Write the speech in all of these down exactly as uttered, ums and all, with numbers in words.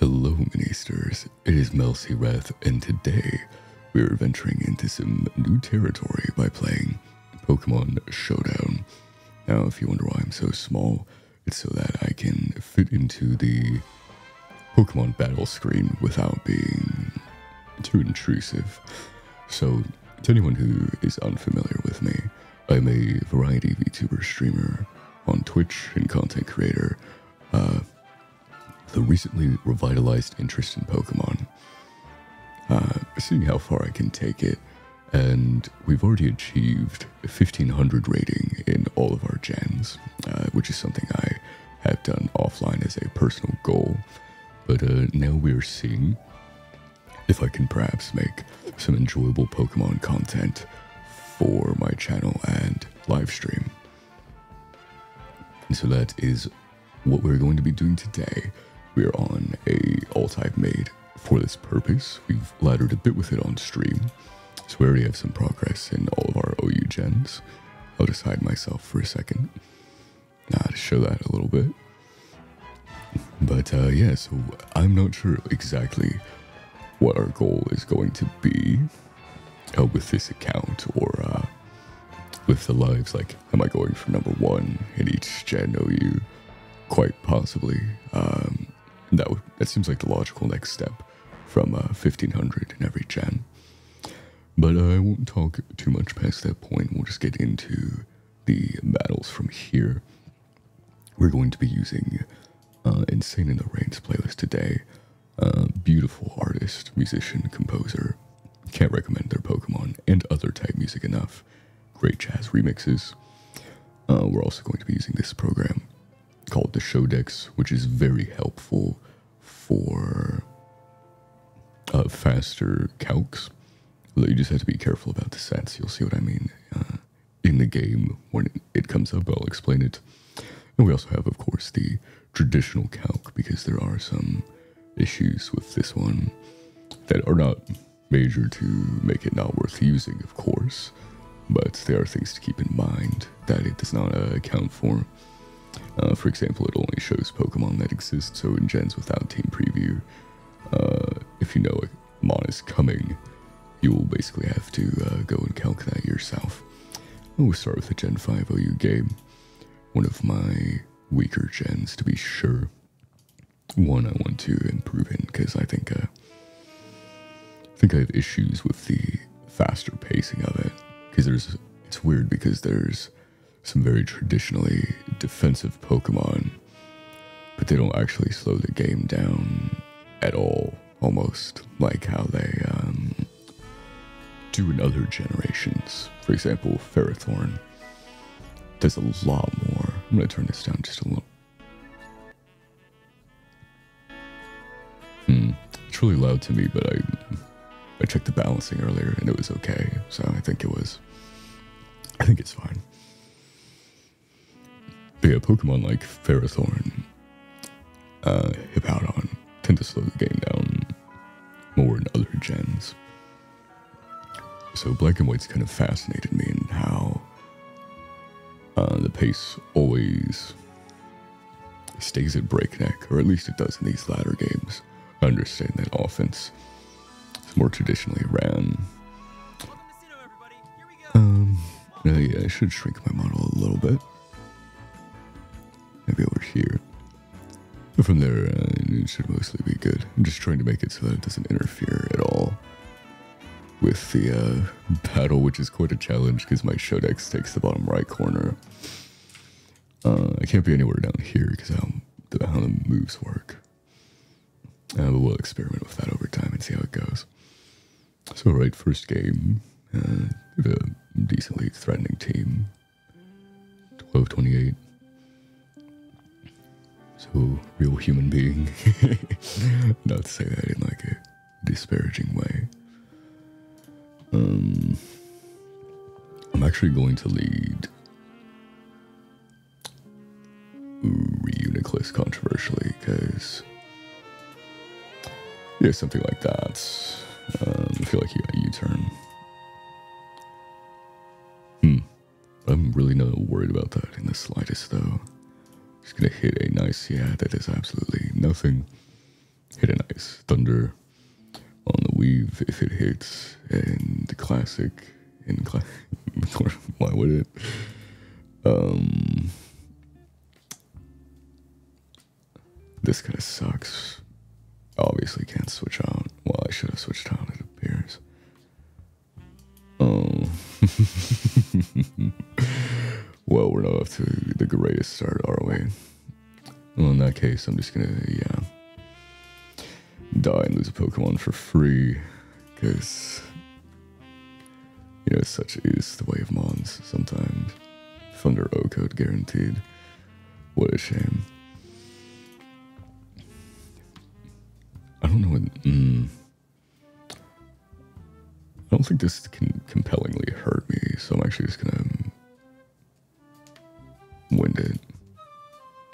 Hello Ministers, it is Melcy Wrath, and today we are venturing into some new territory by playing Pokemon Showdown. Now if you wonder why I'm so small, it's so that I can fit into the Pokemon battle screen without being too intrusive. So to anyone who is unfamiliar with me, I'm a variety VTuber streamer on Twitch and content creator. Uh, the recently revitalized interest in Pokemon, uh, seeing how far I can take it, and we've already achieved fifteen hundred rating in all of our gens, uh, which is something I have done offline as a personal goal, but uh, now we're seeing if I can perhaps make some enjoyable Pokemon content for my channel and live stream. And so that is what we're going to be doing today. We're on a alt I've made for this purpose. We've laddered a bit with it on stream, so we already have some progress in all of our O U gens. I'll just hide myself for a second uh, to show that a little bit. But uh, yeah, so I'm not sure exactly what our goal is going to be uh, with this account or uh, with the lives. Like, am I going for number one in each gen O U? Quite possibly. Um, that, w that seems like the logical next step from uh, fifteen hundred in every gen. But uh, I won't talk too much past that point. We'll just get into the battles from here. We're going to be using uh, Insane in the Rain's playlist today. Uh, beautiful artist, musician, composer. Can't recommend their Pokemon and other type music enough. Great jazz remixes. Uh, we're also going to be using this program called the Showdex, which is very helpful for uh, faster calcs, although you just have to be careful about the sets. You'll see what I mean uh, in the game when it comes up. I'll explain it. And we also have, of course, the traditional calc, because there are some issues with this one that are not major to make it not worth using, of course, but there are things to keep in mind that it does not uh, account for. Uh, for example, it only shows Pokemon that exist, so in gens without team preview, uh, if you know a mon is coming, you will basically have to uh, go and calc that yourself. We'll start with the gen five O U game, one of my weaker gens to be sure, one I want to improve in, because I think, uh, I think I have issues with the faster pacing of it, because there's, it's weird because there's some very traditionally defensive Pokemon, but they don't actually slow the game down at all, almost like how they um, do in other generations. For example, Ferrothorn does a lot more. I'm going to turn this down just a little. Hmm, it's really loud to me, but I, I checked the balancing earlier and it was okay, so I think it was, I think it's fine. But yeah, Pokemon like Ferrothorn, uh, Hippowdon tend to slow the game down more in other gens. So Black and White's kind of fascinated me in how uh, the pace always stays at breakneck, or at least it does in these latter games. I understand that offense is more traditionally ran. Um, uh, yeah, I should shrink my model a little bit. Maybe over here. But from there, uh, it should mostly be good. I'm just trying to make it so that it doesn't interfere at all with the uh, battle, which is quite a challenge because my Showdex takes the bottom right corner. Uh, I can't be anywhere down here because how the, how the moves work. Uh, but we'll experiment with that over time and see how it goes. So, right, first game. Uh, we have a decently threatening team. twelve twenty-eight. So, real human being. Not to say that in like a disparaging way. Um, I'm actually going to lead Reuniclus controversially, because yeah, something like that. Um, I feel like he got a U-turn. Hmm. I'm really not worried about that in the slightest, though. Just gonna hit a nice, yeah, that is absolutely nothing. Hit an Ice, Thunder on the Weave if it hits, and the Classic in class. Why would it? Um, this kind of sucks. Obviously can't switch out. Well, I should have switched out, it appears. Oh. Well, we're not off to the greatest start, are we? Well, in that case, I'm just gonna, yeah, die and lose a Pokemon for free, because, you know, such is the way of Mons sometimes. Thunder O-Code guaranteed. What a shame. I don't know what... Mm, I don't think this can compellingly hurt me, so I'm actually just gonna... wind it.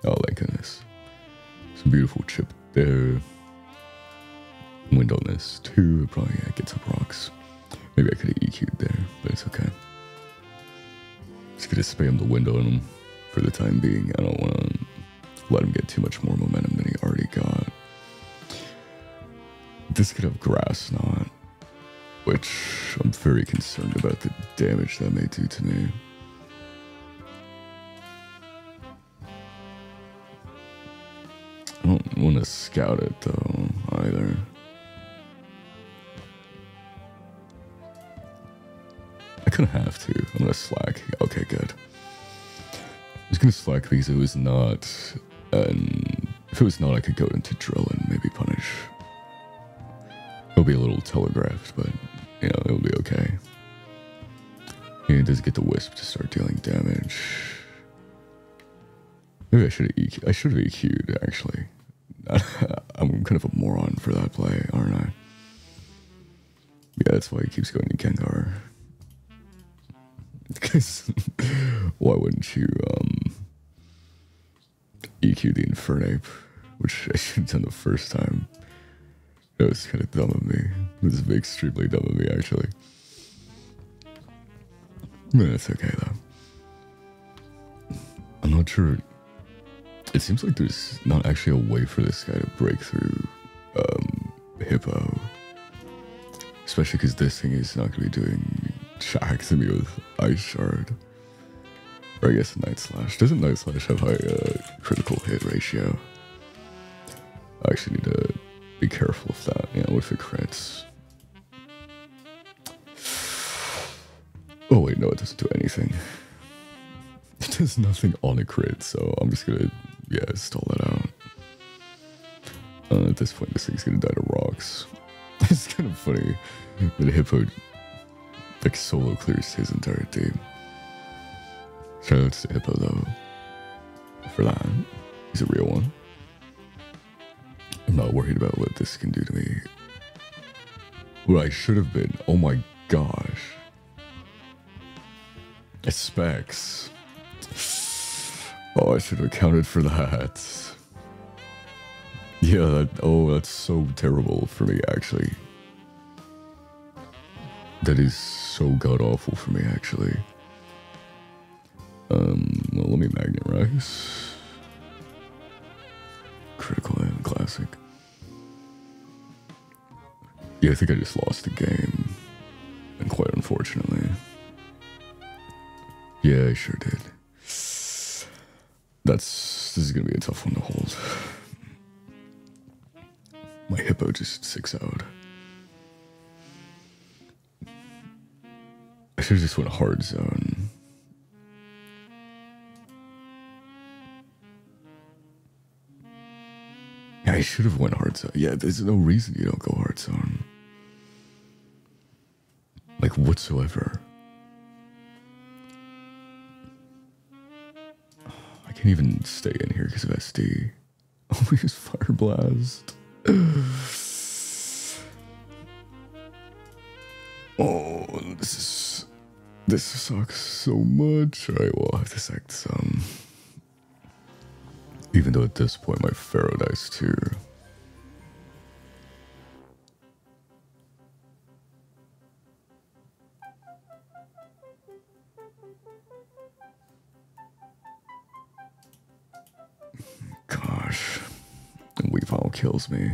Oh, thank goodness. Some beautiful chip there. Wind on this too. Probably, yeah, gets up rocks. Maybe I could have E Q'd there, but it's okay. Just gonna spam the wind on him for the time being. I don't want to let him get too much more momentum than he already got. This could have Grass Knot, which I'm very concerned about the damage that may do to me. I don't want to scout it though either. I kind of have to. I'm going to slack. Okay, good. I'm just going to slack because it was not... And if it was not, I could go into drill and maybe punish. It'll be a little telegraphed, but, you know, it'll be okay. And it does get the Wisp to start dealing damage. Maybe I should have E Q'd. I should have E Q'd, actually. I'm kind of a moron for that play, aren't I? Yeah, that's why he keeps going to Gengar. Because why wouldn't you um, E Q the Infernape, which I should have done the first time. That was kind of dumb of me. It was extremely dumb of me, actually. No, that's okay, though. I'm not sure. It seems like there's not actually a way for this guy to break through um, Hippo. Especially because this thing is not going to be doing... Shack to me with Ice Shard, or I guess Night Slash. Doesn't Night Slash have high uh, critical hit ratio? I actually need to be careful of that. Yeah, what if it crits? Oh wait, no, it doesn't do anything. It does nothing on a crit, so I'm just gonna, yeah, stall that out. Uh, at this point, this thing's gonna die to rocks. It's kind of funny that Hippo like solo clears his entire team. Shout out to Hippo though for that. He's a real one. I'm not worried about what this can do to me. What I should have been. Oh my gosh. It specs. Oh, I should have accounted for that. Yeah, that, oh, that's so terrible for me actually. That is so god-awful for me, actually. Um, well, let me Magnet Rise. Critical and Classic. Yeah, I think I just lost the game. And quite unfortunately. Yeah, I sure did. That's... This is gonna be a tough one to hold. My Hippo just six-oh'd. I should've just went hard zone. Yeah, I should've went hard zone. Yeah, there's no reason you don't go hard zone. Like, whatsoever. Oh, I can't even stay in here because of S D. Oh, we use Fire Blast. Oh, this is... This sucks so much. Alright, well, I'll have to sack some. Even though at this point, my Pharaoh dies too. Gosh. Weavile kills me.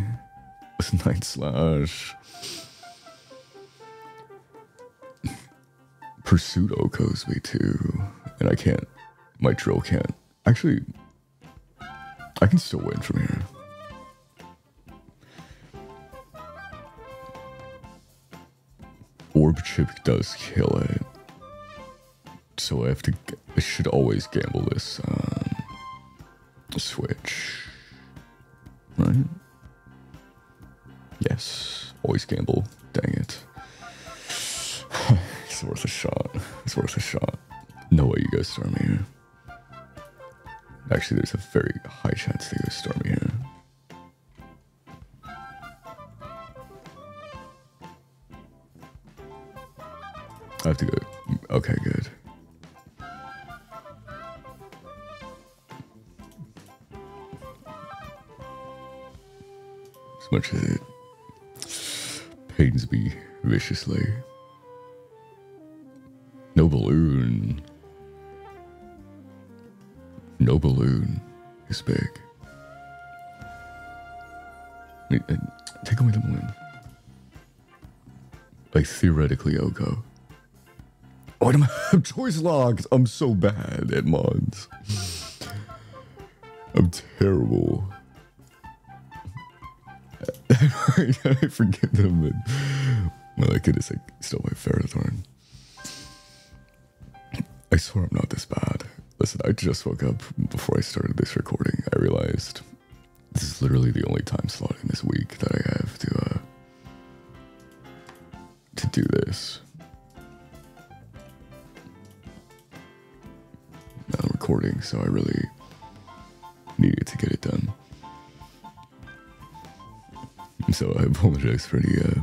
Night Slash. Pursuit Oko's me too. And I can't. My drill can't. Actually, I can still win from here. Orb chip does kill it. So I have to. I should always gamble this um, switch. Right? Yes. Always gamble. Dang it. It's worth a shot. It's worth a shot. No way you go Starmie here. Actually, there's a very high chance they go Starmie here. I have to go. Okay, good. As much as it pains me viciously. No balloon. No balloon is big. Take away the balloon. Like, theoretically, Oko. Oh, I don't have choice locked. I'm so bad at mods. I'm terrible. I forget them, but my goodness, I stole my Ferrothorn. I swear I'm not this bad. Listen, I just woke up before I started this recording. I realized this is literally the only time slot in this week that I have to, uh, to do this. I'm recording, so I really needed to get it done. So I apologize for the uh,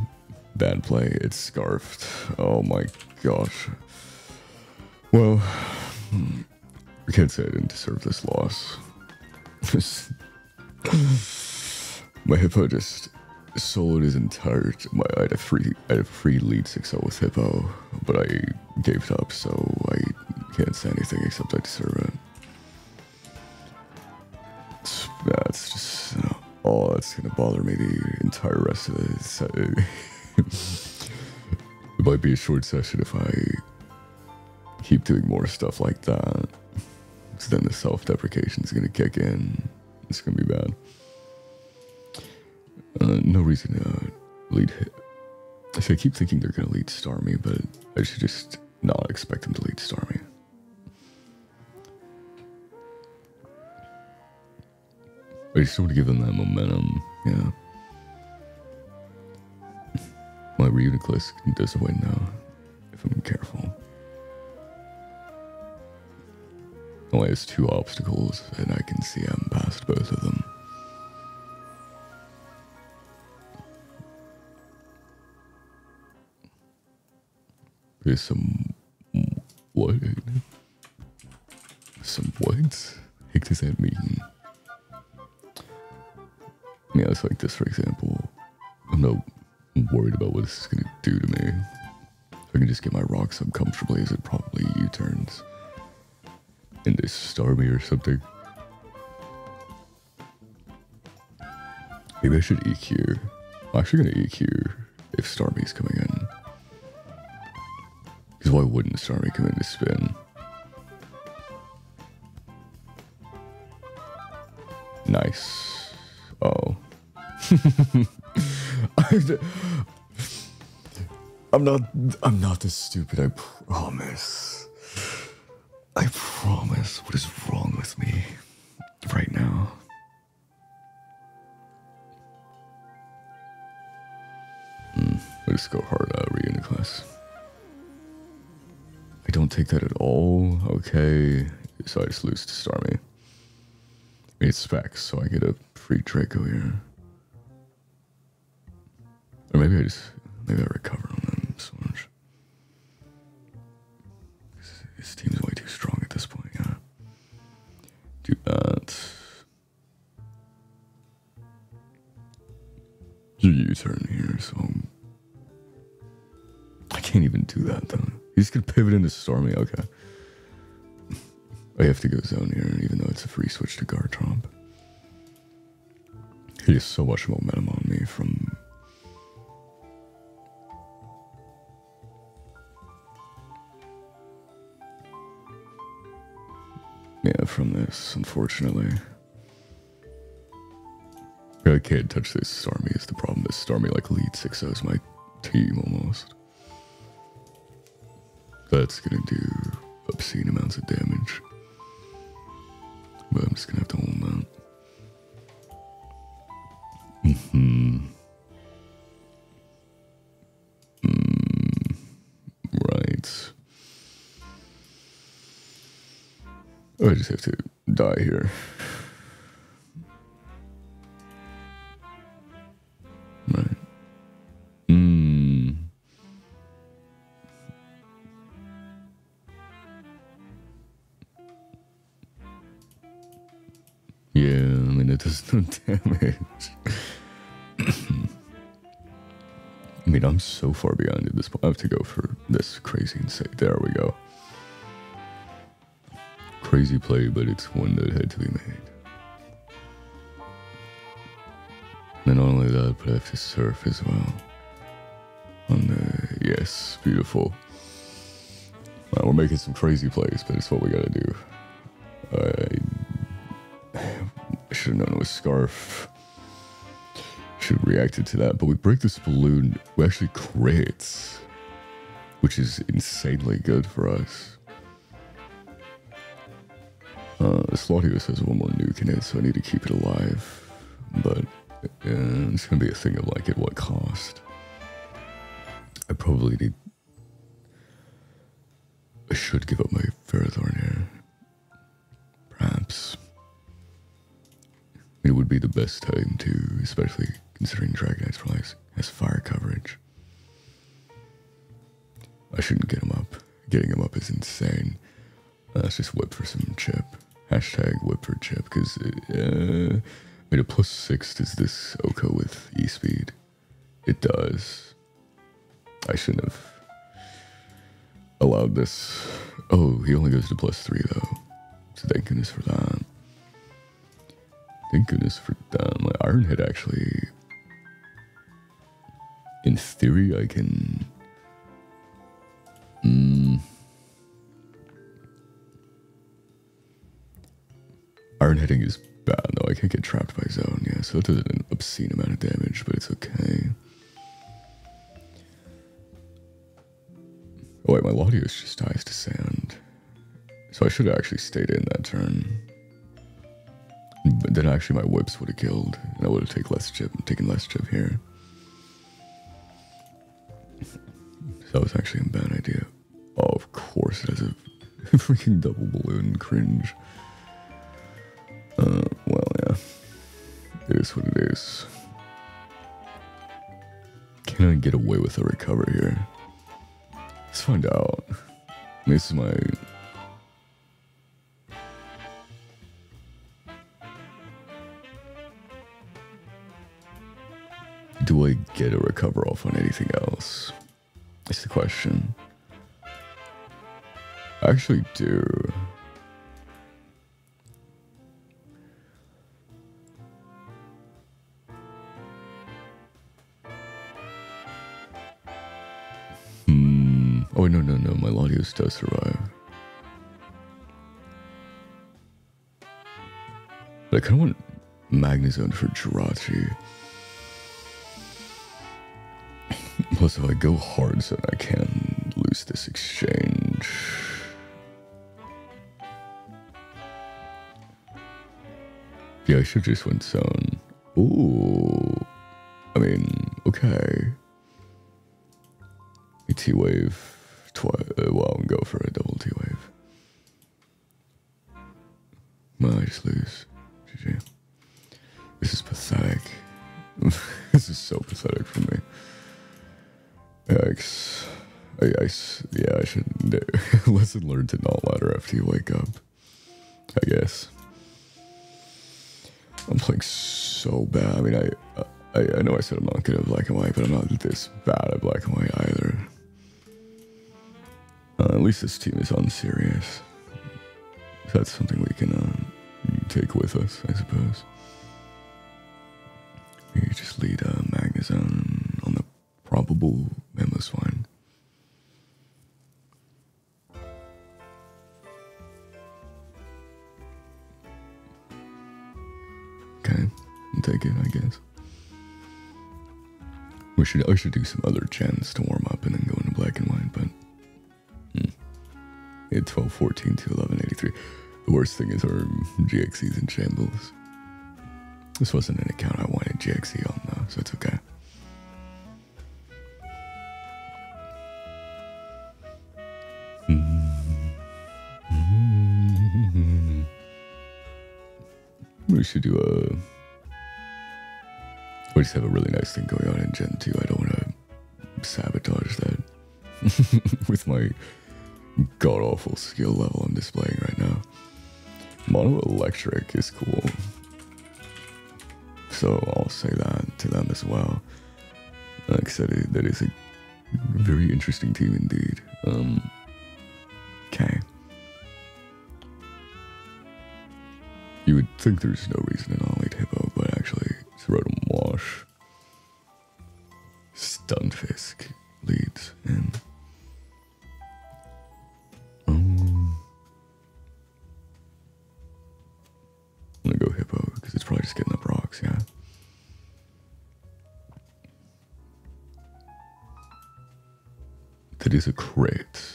bad play. It's scarfed. Oh my gosh. Well, I can't say I didn't deserve this loss. My Hippo just soloed his entire... My, I had a free, I had a free lead six oh with Hippo, but I gave it up, so I can't say anything except I deserve it. That's just... Oh, that's gonna bother me the entire rest of this. It might be a short session if I keep doing more stuff like that. So then the self-deprecation is gonna kick in. It's gonna be bad. Uh, no reason to lead. I see, I keep thinking they're gonna lead Starmie, but I should just not expect them to lead Starmie. I just want to give them that momentum, yeah. My Reuniclus doesn't win now, if I'm careful. Only has two obstacles, and I can see I'm past both of them. There's some... what? Some what? Heck does that mean? Yeah, it's like this, for example. I'm not worried about what this is going to do to me. If I can just get my rocks up comfortably as it probably U-turns. And they Starmie or something. Maybe I should E Q. I'm actually going to E Q if Starmie's coming in. Because why wouldn't Starmie come in to spin? Nice. Oh. I'm not I'm not this stupid, I promise. I promise. What is wrong with me right now? Mm, let's go hard out, Reuniclus. I don't take that at all. Okay. So I just lose to Starmie. It's specs, so I get a free Draco here. Or maybe I just, maybe I recover on them so much. This, this team's way too strong at this point, yeah. Do that. You U-turn here, so. I can't even do that though. He's gonna pivot into Starmie, okay. I have to go zone here, even though it's a free switch to Garchomp. He has so much momentum on me from unfortunately. I can't touch this Starmie is the problem. This Starmie like lead six ohs my team almost. That's gonna do obscene amounts of damage. But I'm just gonna have to hold that. Mm-hmm. Mm, right. Oh, I just have to die here. Right. Mm. Yeah, I mean, it does no damage. I mean, I'm so far behind at this point. I have to go for this crazy insane. There we go. Crazy play, but it's one that had to be made. And not only that, but I have to surf as well. On the yes, beautiful. Wow, we're making some crazy plays, but it's what we gotta do. I, I should have known it was Scarf. Should have reacted to that, but we break this balloon. We actually crits, which is insanely good for us. Uh, Latios has one more nuke in it, so I need to keep it alive. But uh, it's gonna be a thing of like at what cost. I probably need. I should give up my Ferrothorn here. Perhaps. It would be the best time to, especially considering Dragonite's price has fire coverage. I shouldn't get him up. Getting him up is insane. Uh, let's just whip for some chip. Hashtag whip for chip, because uh, made a plus six. Does this Oko with E-Speed? It does. I shouldn't have allowed this. Oh, he only goes to plus three though. So thank goodness for that. Thank goodness for that. My Iron Head actually. In theory, I can. Mm, Iron Heading is bad though. I can't get trapped by zone. Yeah, so that does an obscene amount of damage, but it's okay. Oh wait, my Latios just dies to sand, so I should have actually stayed in that turn. But then actually my whips would have killed, and I would have taken less chip, taken less chip here. So that was actually a bad idea. Oh, of course it has a freaking double balloon cringe. Uh, well, yeah. It is what it is. Can I get away with a recover here? Let's find out. This is my... Do I get a recover off on anything else? That's the question. I actually do. Hmm. Oh, no, no, no. My Latios does survive. But I kind of want Magnezone for Jirachi. Plus, if I go hard, so I can lose this exchange. Yeah, I should just went zone. Ooh. I mean, okay. A T-Wave. Twi uh, well, I'm go for a double T-Wave. Well, I just lose. G G. This is pathetic. This is so pathetic for me. Yikes. I, I, yeah, I shouldn't do. Lesson learned to not ladder after you wake up, I guess. I'm playing so bad. I mean, I, I I know I said I'm not good at Black and White, but I'm not this bad at Black and White either. Uh, at least this team is unserious. That's something we can uh, take with us, I suppose. You just lead uh, Magnezone on the probable endless one. okay. I'll take it, I guess. We should, I should do some other gens to warm up and then go into Black and White, but... Hmm. We had twelve fourteen to eleven eighty-three. The worst thing is our G X E's in shambles. This wasn't an account I wanted G X E on, though, so it's okay. We should do a... We just have a really nice thing going on in Gen two. I don't want to sabotage that with my god-awful skill level I'm displaying right now. Mono Electric is cool. So I'll say that to them as well. Like I said, that is a very interesting team indeed. Um, okay. You would think there's no reason to not like Hippo, but actually, it's Rotom Wash. Stunfisk leads in. Um, I'm gonna go Hippo, because it's probably just getting up rocks, yeah. That is a crit.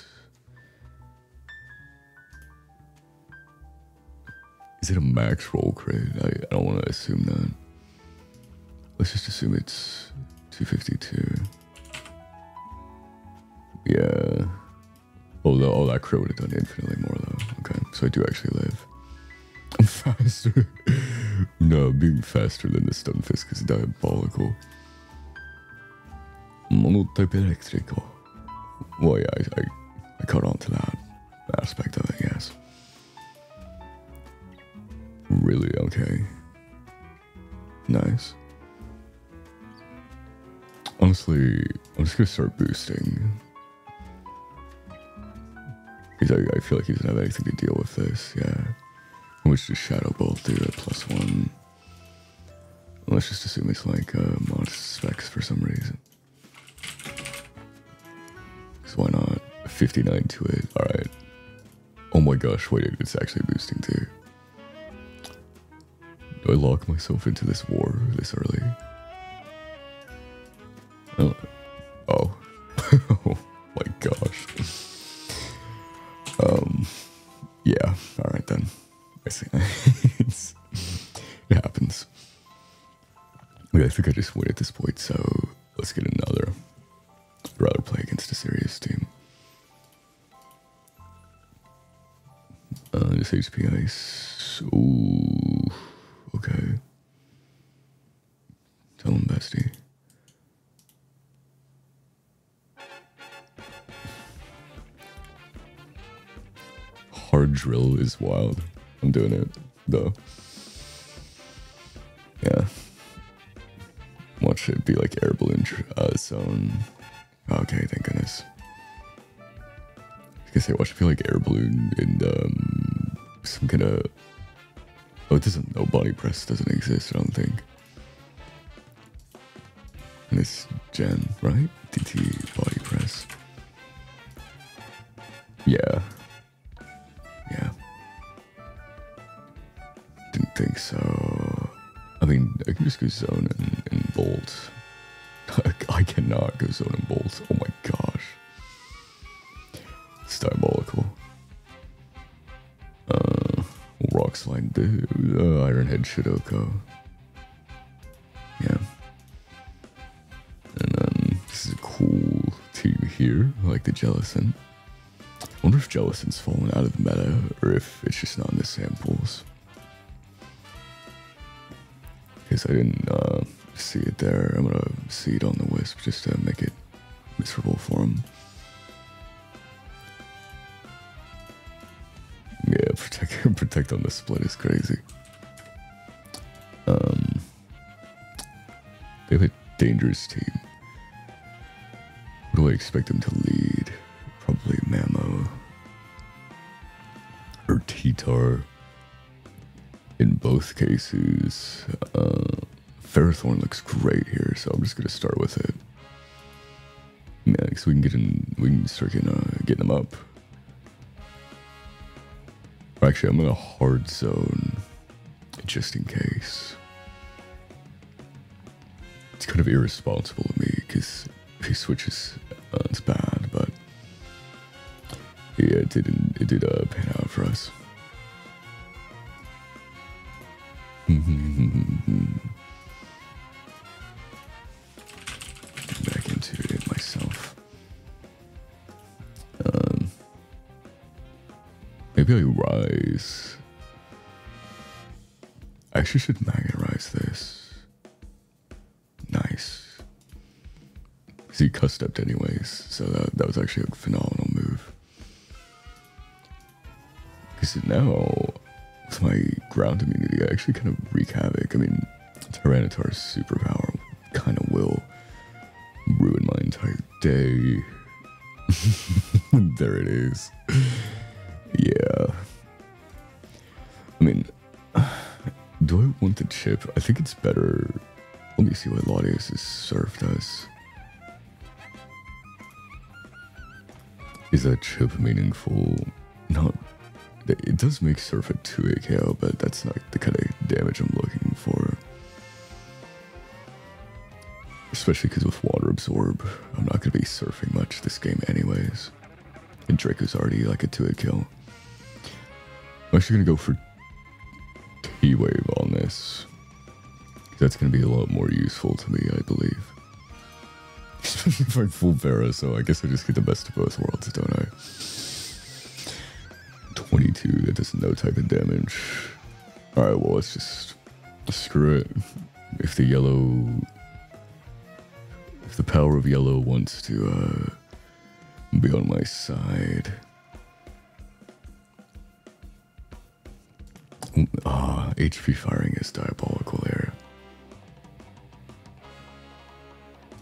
Is it a max roll crit? I, I don't want to assume that. Let's just assume it's two fifty-two. Yeah. Oh, the, oh that crit would have done infinitely more, though. Okay, so I do actually live. I'm faster. No, being faster than the Stunfisk is diabolical. Monotype Electrical. Well, yeah, I, I, I caught on to that aspect of it, yes. Really? Okay. Nice. Honestly, I'm just gonna start boosting. Because I, I feel like he doesn't have anything to deal with this, yeah. Which does Shadow Ball do at plus one? Let's just assume it's like uh, mod specs for some reason. Because why not? fifty-nine to it, alright. Oh my gosh, wait, it's actually boosting too. Do I lock myself into this war this early? Oh. Oh. Oh my gosh. Um. Yeah. Alright then. I see. It's, it happens. Okay, I think I just win at this point, so let's get another. I'd rather play against a serious team. Uh, this H P Ice. Ooh. Okay. Tell him, bestie. Hard drill is wild. I'm doing it, though. Yeah. Watch it be like air balloon uh, zone. Okay, thank goodness. I guess I watch it be like air balloon and um, some kind of. Oh, it doesn't. Oh, body press doesn't exist, I don't think. And it's Gen, right? D T body press. Yeah. Yeah. Didn't think so. I mean, I can just go zone and, and bolt. I cannot go zone and bolt. Oh my gosh. It's diabolical. Uh. Rock Slide, dude. Uh, Ironhead Shidoko. Yeah. And then this is a cool team here. I like the Jellicent. I wonder if Jellicent's fallen out of the meta or if it's just not in the samples. Because I didn't uh, see it there. I'm going to see it on the Wisp just to make it miserable for him. Yeah, protect protect on the split is crazy. Um, they have a dangerous team. What do I expect them to lead? Probably Mamo or Titar. In both cases, uh, Ferrothorn looks great here, so I'm just gonna start with it. Yeah, because we can get in, we can start getting uh, getting them up. Actually, I'm going to hard zone, just in case. it's kind of irresponsible of me because he switches, uh, it's bad, but yeah, it didn't, it did uh, pan out for us. Back into it myself. Um, maybe I rise. I actually should magnetize this. Nice. Because he custepped anyways, so that, that was actually a phenomenal move. Because now, with my ground immunity, I actually kind of wreak havoc. I mean, Tyranitar's superpower kind of will ruin my entire day. There it is. Yeah. I mean, do I want the chip? I think it's better. Let me see what Latias' Surf does. Is that chip meaningful? Not. It does make Surf a two A K O, but that's not the kind of damage I'm looking for. Especially because with Water Absorb, I'm not going to be surfing much this game anyways. And Draco's already like a two A K O. I'm actually going to go for T-Wave on this. That's going to be a lot more useful to me, I believe. Especially if I'm full Pharaoh, so I guess I just get the best of both worlds, don't I? twenty-two, that does no type of damage. Alright, well, let's just screw it. If the yellow... If the power of yellow wants to uh, be on my side... Ah, H P firing is diabolical there.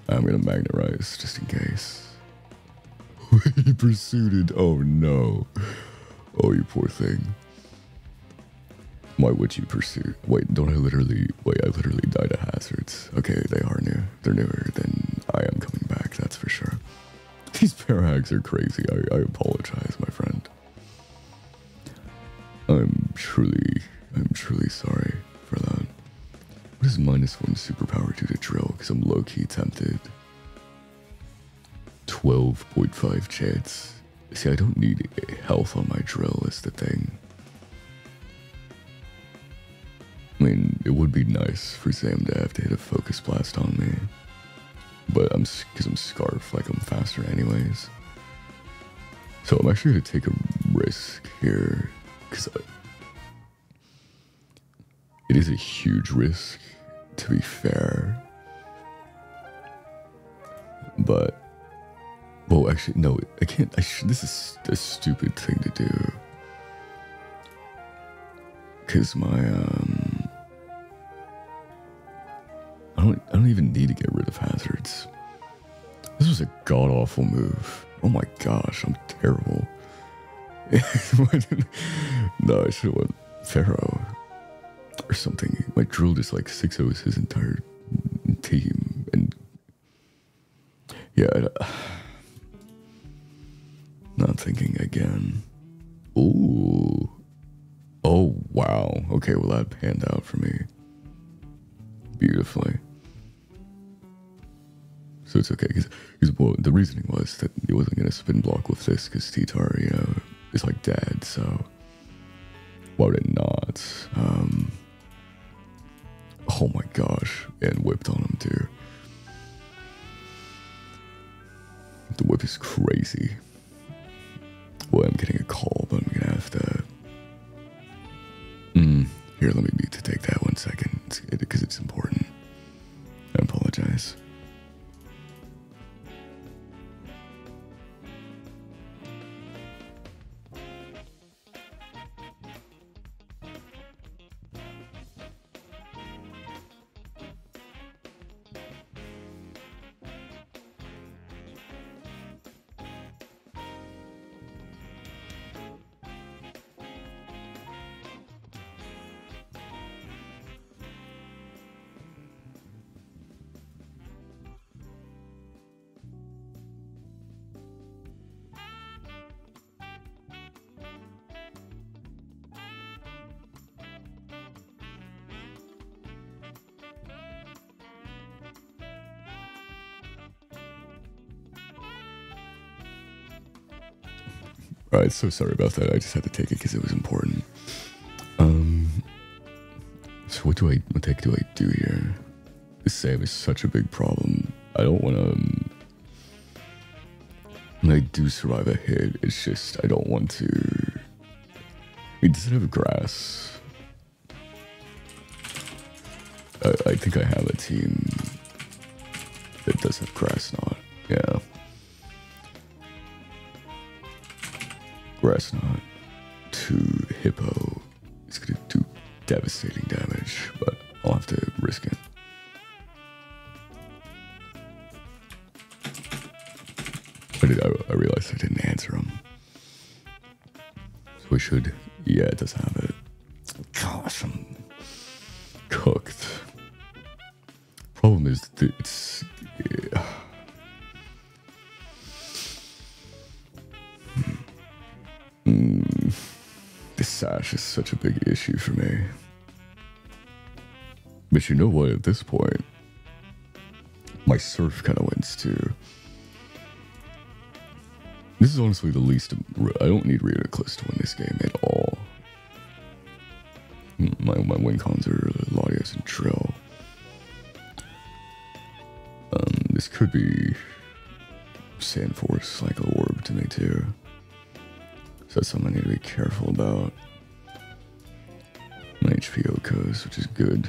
I'm gonna magnetize just in case. He pursued it. Oh no. Oh, you poor thing. Why would you pursue? Wait, don't I literally... Wait, I literally died of hazards. Okay, they are new. They're newer than I am coming back, that's for sure. These parahags are crazy. I, I apologize, my friend. I'm truly... I'm truly sorry for that. What does minus one superpower do to drill? Because I'm low-key tempted. twelve point five chance. See, I don't need health on my drill is the thing. I mean, it would be nice for Zam to have to hit a focus blast on me. But I'm... because I'm Scarf, like I'm faster anyways. So I'm actually going to take a risk here. Because it is a huge risk, to be fair. But... Well, actually, no, I can't, I sh this is a stupid thing to do. Because my, um... I don't, I don't even need to get rid of hazards. This was a god-awful move. Oh my gosh, I'm terrible. No, I should have went Pharaoh. Or something. My drill just like six ohs his entire team. And... Yeah, I... Not thinking again. Ooh. Oh, wow. Okay, well, that panned out for me. Beautifully. So it's okay, because well, the reasoning was that he wasn't going to spin block with this, because T-Tar, you know, is like dead, so... Why would it not? Um, oh my gosh. And whipped on him, too. The whip is crazy. Well, I'm getting a call, but I'm going to have to... Mm, here, let me be to take that one second, because it's important. I apologize. Alright, so sorry about that. I just had to take it because it was important. Um, so what do I, what the heck do I do here? This save is such a big problem. I don't want to, um, when I do survive a hit, it's just, I don't want to, wait, does it have grass? I, I think I have a team that does have grass knot, yeah. Grass knot to Hippo. It's gonna do devastating damage, but I'll have to risk it. But I, I realized I didn't answer him. So we should, yeah, it does have it. Gosh, I'm cooked. Problem is, that it's, yeah. Mm, this sash is such a big issue for me. But you know what, at this point, my surf kind of wins too. This is honestly the least, I don't need Reuniclus to win this game at all. My, my win cons are Latios and Trill. Um, this could be Sandforce Cyclo Orb to me too. So that's something I need to be careful about. My H P O Ks, which is good.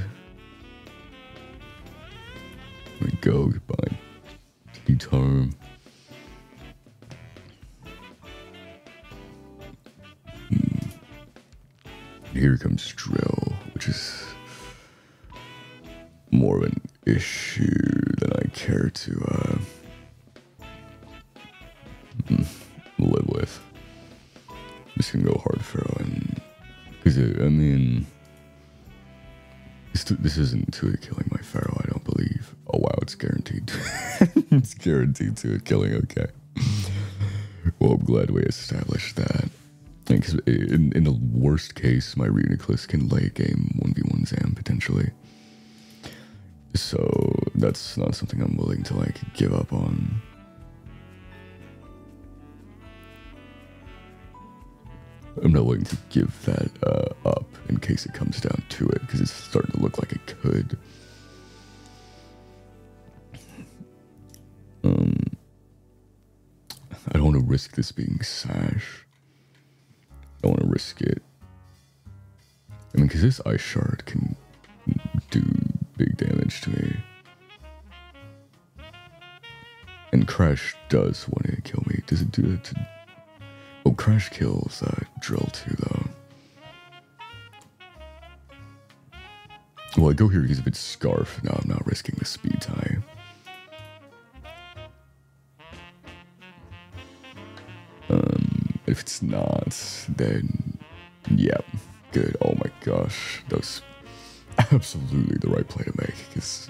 We go, goodbye. T-Tome. Hmm. Here comes Drill, which is more of an issue than I care to uh, live with. I'm just gonna go hard Pharaoh, and because I mean, this, this isn't Intuit killing my Pharaoh, I don't believe. Oh wow, it's guaranteed. It's guaranteed to it killing. Okay. Well, I'm glad we established that. Because in, in the worst case, my Reuniclus can lay game one v one Zam potentially. So that's not something I'm willing to like give up on. I'm not willing to give that uh, up in case it comes down to it, because it's starting to look like it could. Um, I don't want to risk this being sash. I don't want to risk it. I mean, because this Ice Shard can do big damage to me. And Crash does want to kill me. Does it do that to... Oh, Crash kills uh, Drill too, though. Well, I go here because if it's Scarf, now I'm not risking the speed tie. Um, if it's not, then yeah, good. Oh my gosh, that was absolutely the right play to make. Because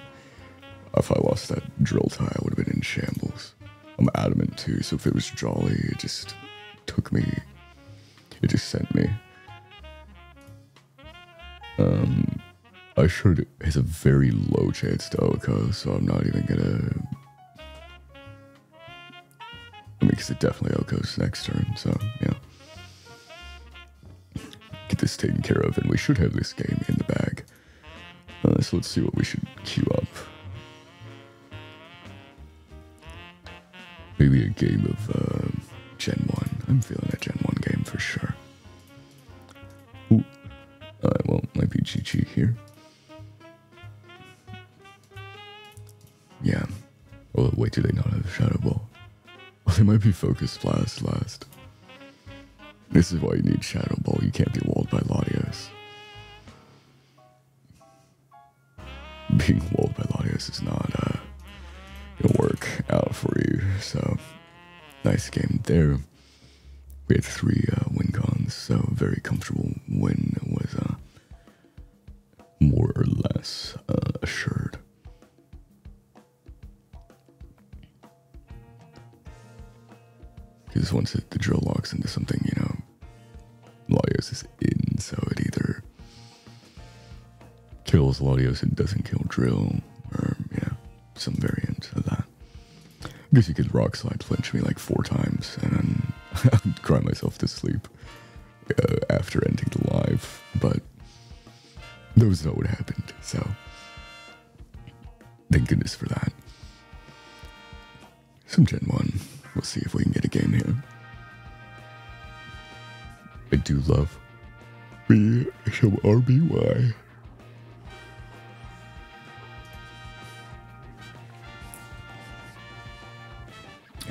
if I lost that Drill tie, I would have been in shambles. I'm adamant too, so if it was Jolly, it just. Took me, it just sent me. Um, I sure it has a very low chance to O K O, so I'm not even gonna. I mean, because it definitely O K Os next turn, so yeah. Get this taken care of, and we should have this game in the bag. Uh, so let's see what we should queue up. Maybe a game of. Uh, Gen one. I'm feeling a Gen one game for sure. Ooh. Alright, well, might be G G here. Yeah. Oh, wait, do they not have Shadow Ball? Well, they might be Focus Blast last. This is why you need Shadow Ball. You can't be walled by Latios. Being walled by Latios is not, uh, gonna work out for you, so... Nice game there. We had three uh, win cons, so very comfortable win was uh, more or less uh, assured. Because once it, the drill locks into something, you know, Latios is in, so it either kills Latios and doesn't kill drill, or, you know, some variant of that. I guess you could rock slide flinch me like four times, and then I'd cry myself to sleep uh, after ending the live, but that was not what happened, so thank goodness for that. Some Gen one. We'll see if we can get a game here. I do love B some R B Y.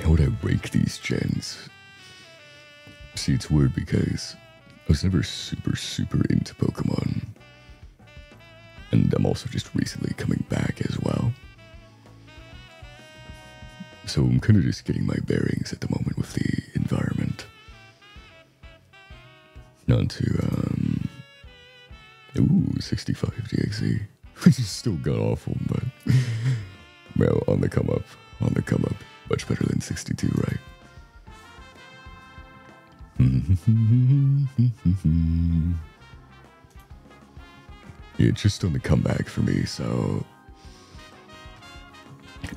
How would I rank these gens? See, it's weird because I was never super, super into Pokemon. And I'm also just recently coming back as well. So I'm kind of just getting my bearings at the moment with the environment. Not to, um... Ooh, sixty-five D X E. Which is still god-awful, but... well, on the come-up. On the come-up. Much better than sixty-two, right? It's just on the comeback for me, so...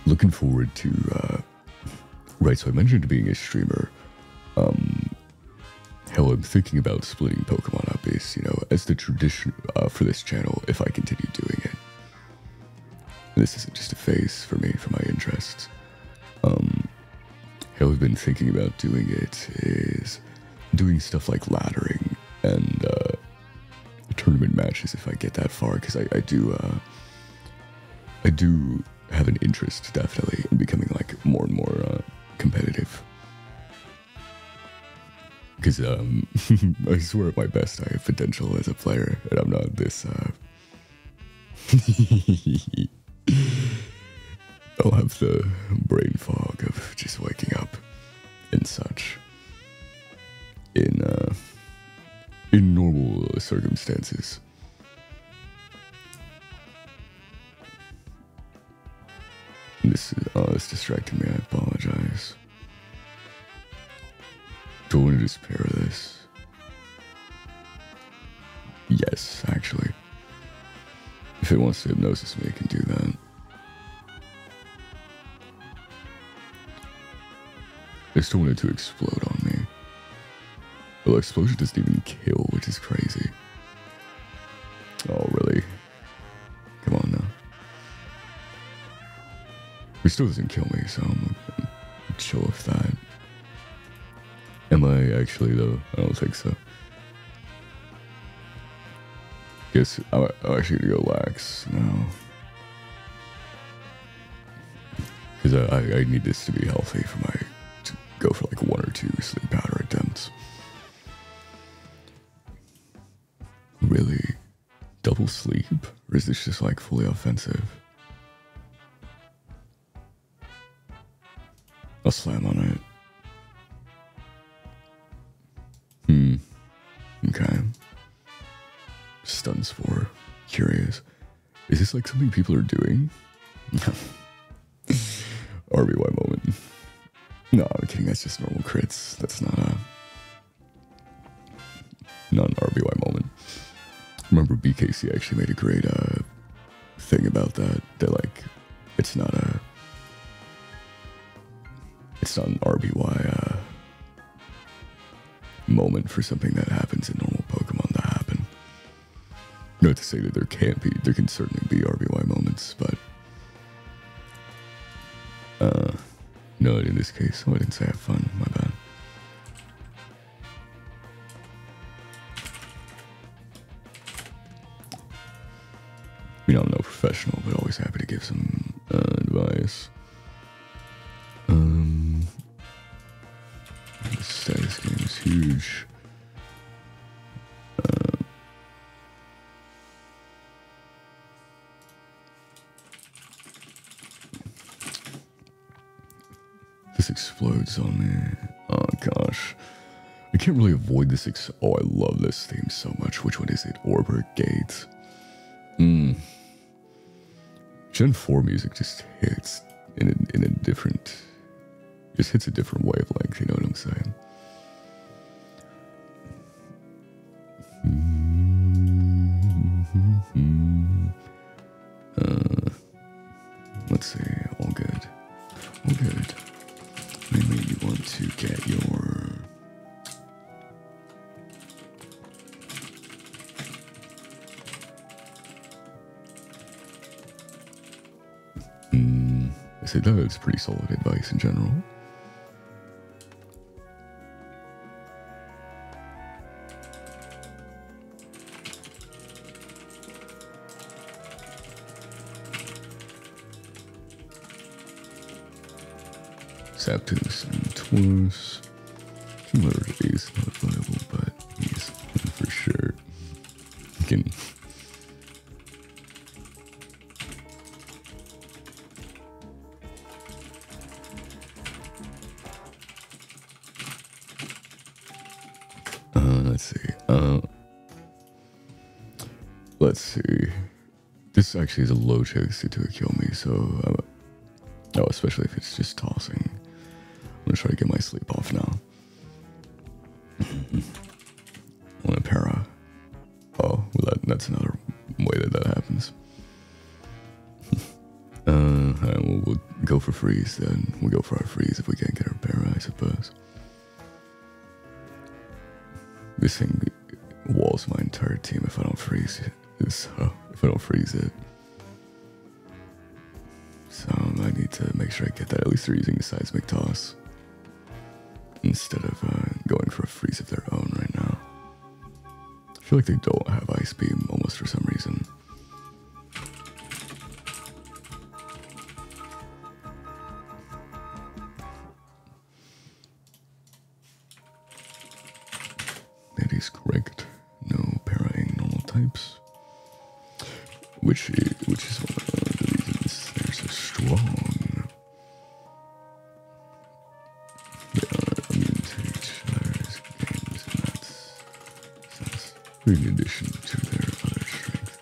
Looking forward to, uh, right, so I mentioned being a streamer, um, hell, I'm thinking about splitting Pokemon up is, you know, as the tradition, uh, for this channel, if I continue doing it. This isn't just a phase for me, for my interests. Um, hell, I've been thinking about doing it is doing stuff like laddering and, uh, tournament matches if I get that far, because I, I do, uh, I do... have an interest definitely in becoming like more and more uh, competitive, because um I swear at my best I have potential as a player, and I'm not this uh I'll have the brain fog of just waking up and such in uh in normal circumstances. This, oh, this distracted me, I apologize. Do I want to despair of this? Yes, actually. If it wants to hypnosis me, it can do that. I still want it to explode on me. Well, explosion doesn't even kill, which is crazy. Oh, really? Come on now. It still doesn't kill me, so I'm chill with that. Am I actually, though? I don't think so. Guess I'm actually gonna go lax now. Because I, I, I need this to be healthy for my. To go for like one or two sleep powder attempts. Really? Double sleep? Or is this just like fully offensive? I'll slam on it. Hmm. Okay. Stuns for. Curious. Is this like something people are doing? R B Y moment. No, I'm kidding. That's just normal crits. That's not a... Not an R B Y moment. Remember B K C actually made a great uh, thing about that. They're like, it's not a... It's not an R B Y uh, moment for something that happens in normal Pokemon to happen. Not to say that there can't be, there can certainly be R B Y moments, but uh, no, in this case, oh, I didn't say have fun, my bad. You know, I'm no professional, but always happy to give some uh, advice. Um, the status game is huge. Uh, this explodes on me. Oh gosh, I can't really avoid this. Ex oh, I love this theme so much. Which one is it? Orber Gates. Mm. Gen four music just hits in a, in a different. Just hits a different wavelength, you know what I'm saying? Mm-hmm. Uh, let's see, all good. All good. Maybe you want to get your I say that was pretty solid advice in general. Zapdos and Tauros. Whatever it is, not viable, but he's for sure. You can. Uh, let's see. Uh, let's see. This actually is a low chance to kill me, so. Uh, oh, especially if it's just tossing. I'm gonna try to get my sleep off now. On a para. Oh, well, that, that's another way that that happens. uh, right, we'll, we'll go for freeze then. We'll go for our freeze if we can't get our para, I suppose. This thing walls my entire team if I don't freeze it. So, if I don't freeze it. So, I need to make sure I get that. At least they're using the seismic toss. Instead of uh, going for a freeze of their own right now. I feel like they don't have Ice Beam almost for some reason. That is correct. No para-ing normal types. Which is, which is one of the reasons they're so strong. In addition to their other strength,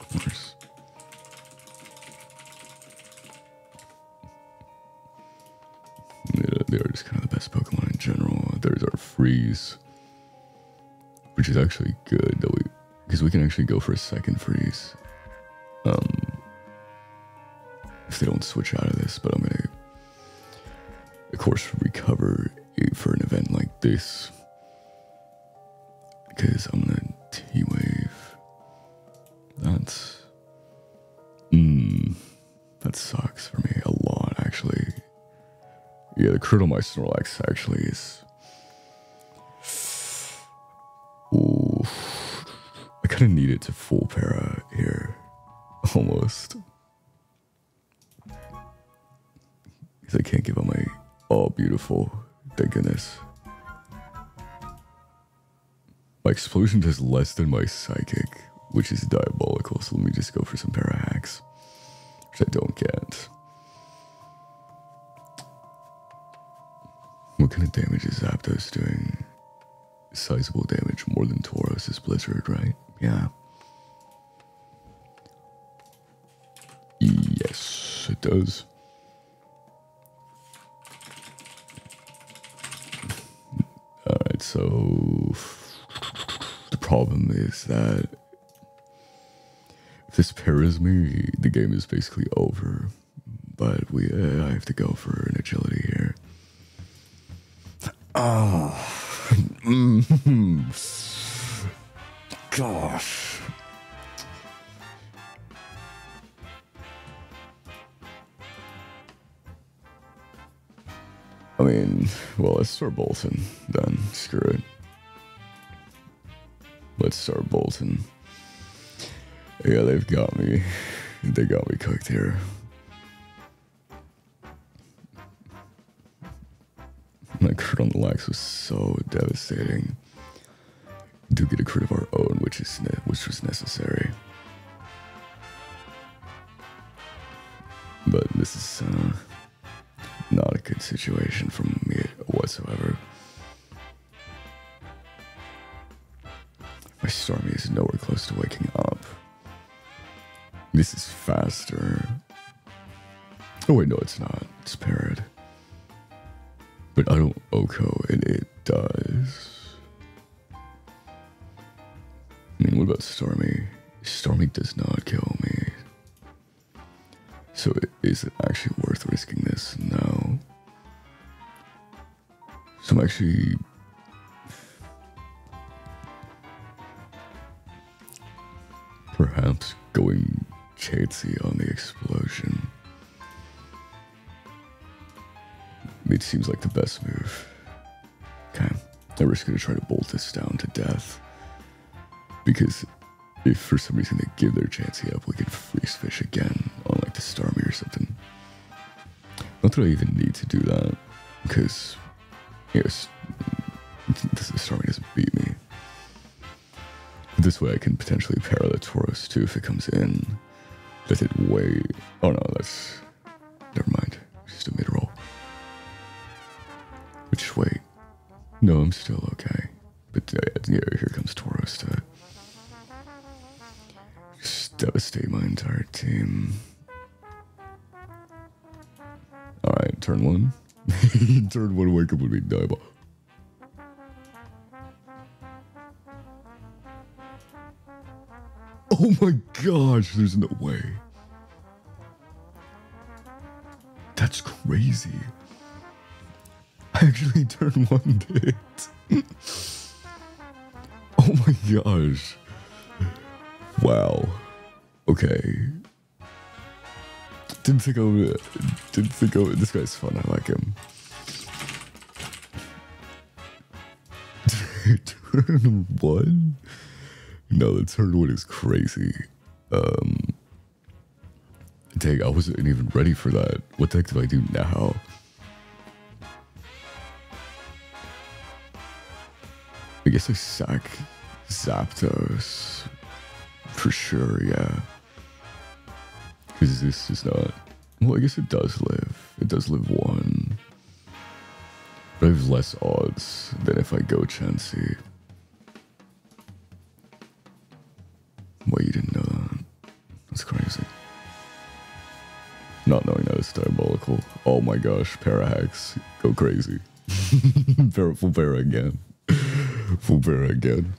of course. They are just kind of the best Pokemon in general. There's our freeze, which is actually good, though, we, because we can actually go for a second freeze. Um, if they don't switch out of this, but I'm gonna, of course, recover for an event like this. Because I'm gonna T-Wave. That's... Mmm. That sucks for me a lot, actually. Yeah, the crit on my Snorlax actually is... Ooh. I kind of need it to full para here. Almost. Because I can't give up my... Oh, beautiful. Thank goodness. My explosion does less than my psychic, which is diabolical, so let me just go for some para hacks, which I don't get. What kind of damage is Zapdos doing? Sizable damage, more than Tauros' Blizzard, right? Yeah. Yes, it does. Alright, so... problem is that if this paras me, the game is basically over, but we uh, I have to go for an agility here. Oh, gosh. I mean, well, let's start Bolton, then screw it. Let's start Bolton. Yeah, they've got me. They got me cooked here. My crit on the Lax was so devastating. Do get a crit of our own, which is ne which was necessary. But this is uh, not a good situation for me whatsoever. My Starmie is nowhere close to waking up. This is faster. Oh wait, no it's not. It's parried. But I don't Oko and it does. I mean, what about Starmie? Starmie does not kill me. So is it actually worth risking this? No. So I'm actually... perhaps going Chansey on the explosion. It seems like the best move. Okay, now we're just going to try to bolt this down to death. Because if for some reason they give their Chansey up, we can freeze fish again on like the Starmie or something. Not that I even need to do that, because yes, this Starmie doesn't beat me. But this way I can potentially pair the Tauros too if it comes in. Let it weigh. Oh no, that's... Never mind. Just a mid-roll. Which, wait. No, I'm still okay. But uh, yeah, here comes Tauros to just devastate my entire team. Alright, turn one. Turn one, wake up when we die. Oh my gosh, there's no way. That's crazy. I actually turned one hit. Oh my gosh. Wow. Okay. Didn't think I would. Didn't think I would. This guy's fun. I like him. Turn one? No, the turn one is crazy. Um. Dang, I wasn't even ready for that. What the heck do I do now? I guess I sack Zapdos. For sure, yeah. Because this is not... Well, I guess it does live. It does live one. But I have less odds than if I go Chansey. Wait, you didn't know that? That's crazy. Not knowing that is diabolical. Oh my gosh, Parahax, go crazy. Para, full para again. Full para again.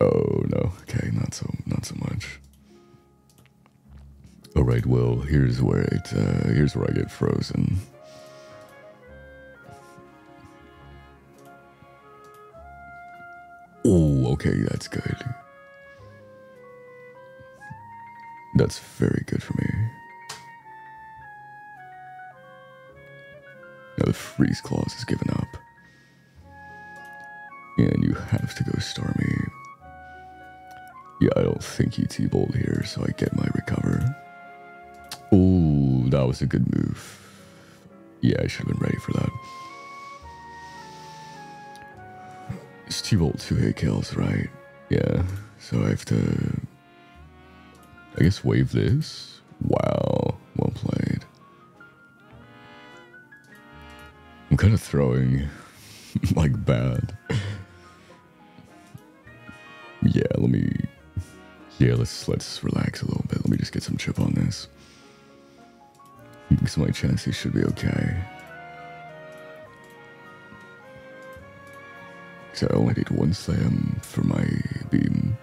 Oh no. Okay, not so not so much. Alright, well, here's where it uh, here's where I get frozen. Oh, okay, that's good. That's very good for me. Now the freeze clause is given up. And you have to go Starmie. Yeah, I don't think you T-bolt here, so I get my recover. Ooh, that was a good move. Yeah, I should have been ready for that. It's T-bolt two hit kills, right? Yeah, so I have to... I guess wave this. Wow, well played. I'm kind of throwing like bad. Yeah, let me. Yeah, let's let's relax a little bit. Let me just get some chip on this. Because my Chansey should be okay. So I only need one slam for my beam.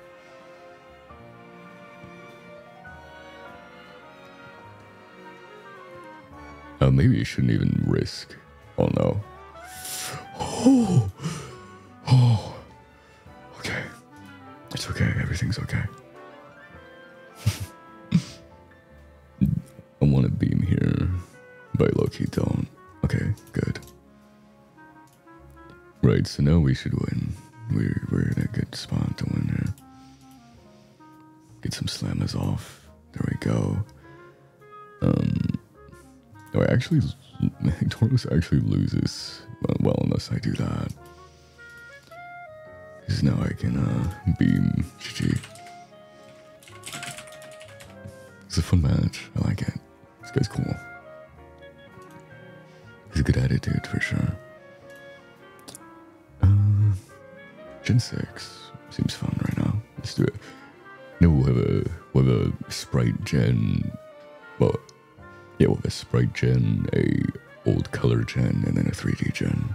Uh, maybe you shouldn't even risk. Oh no. Oh! Oh! Okay. It's okay. Everything's okay. I want to beam here, but I low-key don't. Okay, good. Right, so now we should win. We're, we're in a good spot to win here. Get some slammers off. There we go. Um... No, I actually, Tauros actually loses. Well, unless I do that. Because now I can uh, beam. G G. It's a fun match. I like it. This guy's cool. He's a good attitude for sure. Uh, Gen six seems fun right now. Let's do it. No, we'll have a, we'll have a Sprite Gen. Well, yeah, we'll have a Sprite Gen, a old color Gen, and then a three D Gen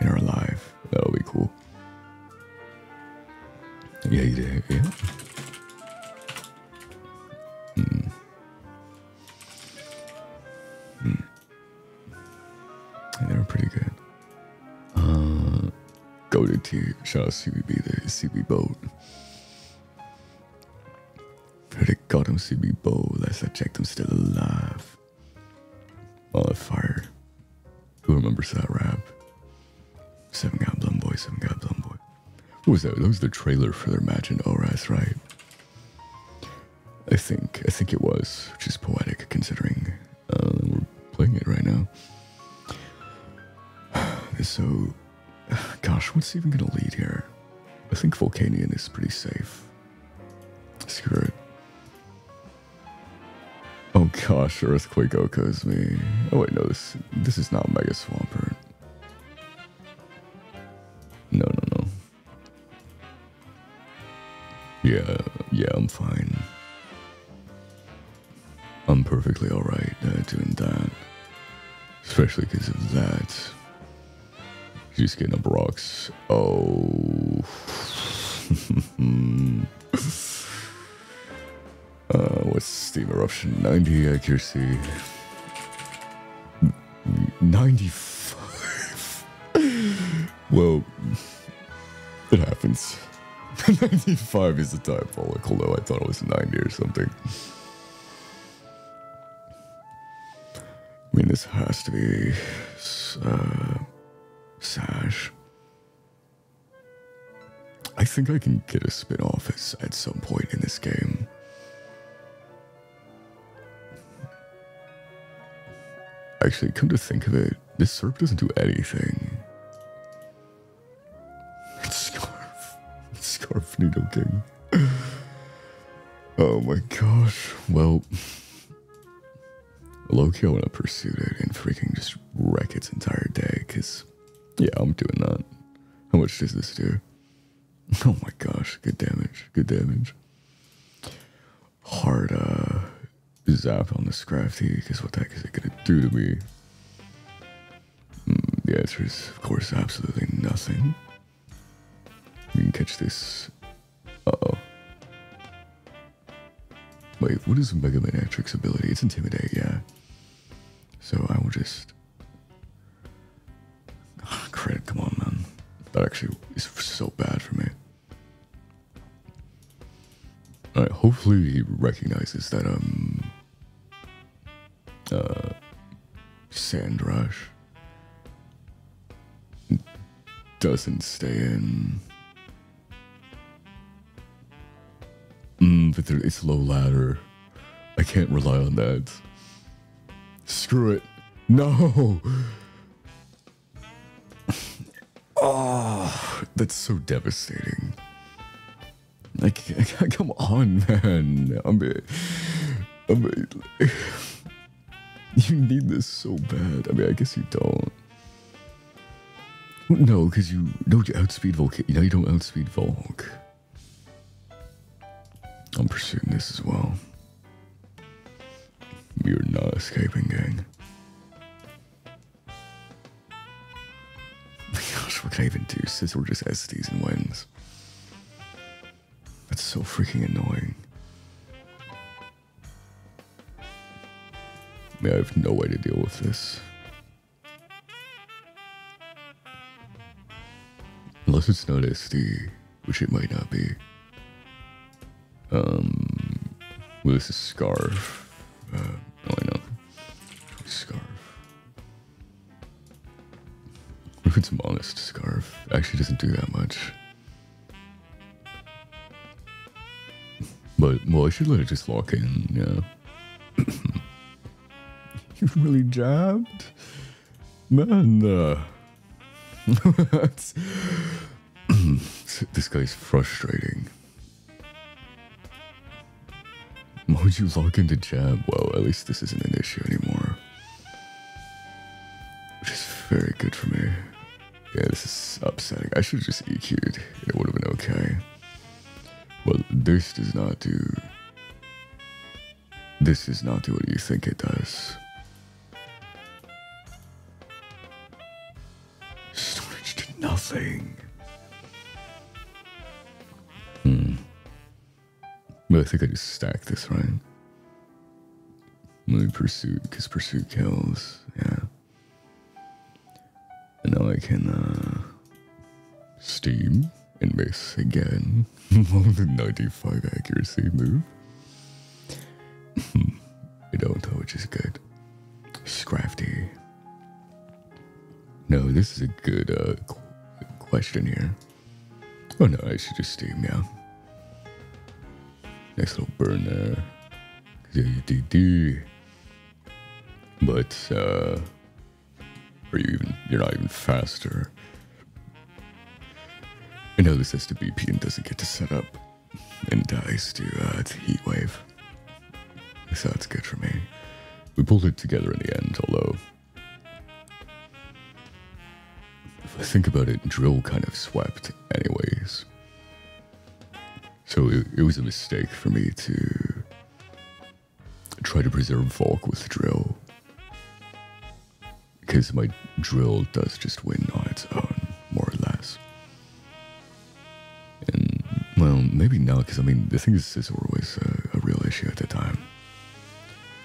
in our live. That'll be cool. Yeah, yeah, yeah. Mm. Mm. They were pretty good. Uh, go to T. Shout out C B B, the C B boat. Pretty goddamn C B boat. Let's check them still alive. All the fire. Ambersat rap. Seven God Blum Boy, Seven God Blum Boy. What was that? That was the trailer for their match in O R A S, right? I think, I think it was, which is poetic considering uh, we're playing it right now. So, gosh, what's even gonna lead here? I think Volcanion is pretty safe. Screw it. Oh gosh, Earthquake Oko's me. Oh wait, no, this this is not Mega Swampert. No, no, no. Yeah, yeah, I'm fine. I'm perfectly alright uh, doing that. Especially because of that. Just getting up rocks. Oh. uh, what's Steam Eruption? ninety accuracy. ninety-five. Well, it happens. ninety-five is the typo, although I thought it was ninety or something. I mean, this has to be... Uh, Sash. I think I can get a spin-off at some point in this game. Actually, come to think of it, this Surf doesn't do anything. It's Scarf. It's Scarf Nido King. Oh my gosh. Well, low-key I want to pursue it and freaking just wreck its entire day, because... Yeah, I'm doing that. How much does this do? Oh my gosh, good damage, good damage. Hard uh, zap on the Scrafty, because what the heck is it going to do to me? Mm, the answer is, of course, absolutely nothing. We can catch this. Uh-oh. Wait, what is Mega Manectric's ability? It's Intimidate, yeah. So I will just... Oh, crit, come on, man. That actually is so bad for me. Alright, hopefully he recognizes that, um... Uh... Sand Rush... doesn't stay in. Mmm, but there, it's low ladder. I can't rely on that. Screw it. No! Oh, that's so devastating. Like, come on, man. I'm, a, I'm a, you need this so bad. I mean, I guess you don't. No, because you don't outspeed Volk. Now you don't outspeed Volk. I'm pursuing this as well. We are not escaping, gang. Gosh, what can I even do since we're just S Ds and wins? That's so freaking annoying. I mean, I have no way to deal with this. Unless it's not S D, which it might not be. Um, well, this is Scarf. Uh, oh, I know. Scarf. If it's Modest Scarf, actually doesn't do that much. But, well, I should let it just lock in, yeah. You really jabbed? Man, uh... That's... This guy's frustrating. Why would you lock into jab? Well, at least this isn't an issue anymore. Which is very good for me. Yeah, this is upsetting. I should have just E Q'd. It would have been okay. Well, this does not do... This does not do what you think it does. Storage did nothing. Hmm. Well, I think I just stack this, right? Let me Pursuit, because Pursuit kills. Yeah. And now I can, uh, Steam and miss again. The ninety-five accuracy move. I don't know, which is good. Scrafty. this is a good uh, qu question here. Oh no, I should just stay meow. Nice little burn there. But uh, are you even? You're not even faster. I know this has to B P and doesn't get to set up and dies to uh, its heat wave. So that's good for me. We pulled it together in the end, although if I think about it, Drill kind of swept anyways. So it, it was a mistake for me to try to preserve Volk with Drill, because my Drill does just win on its own, more or less. And, well, maybe not, because I mean, the thing is, Scizor was a, a real issue at the time.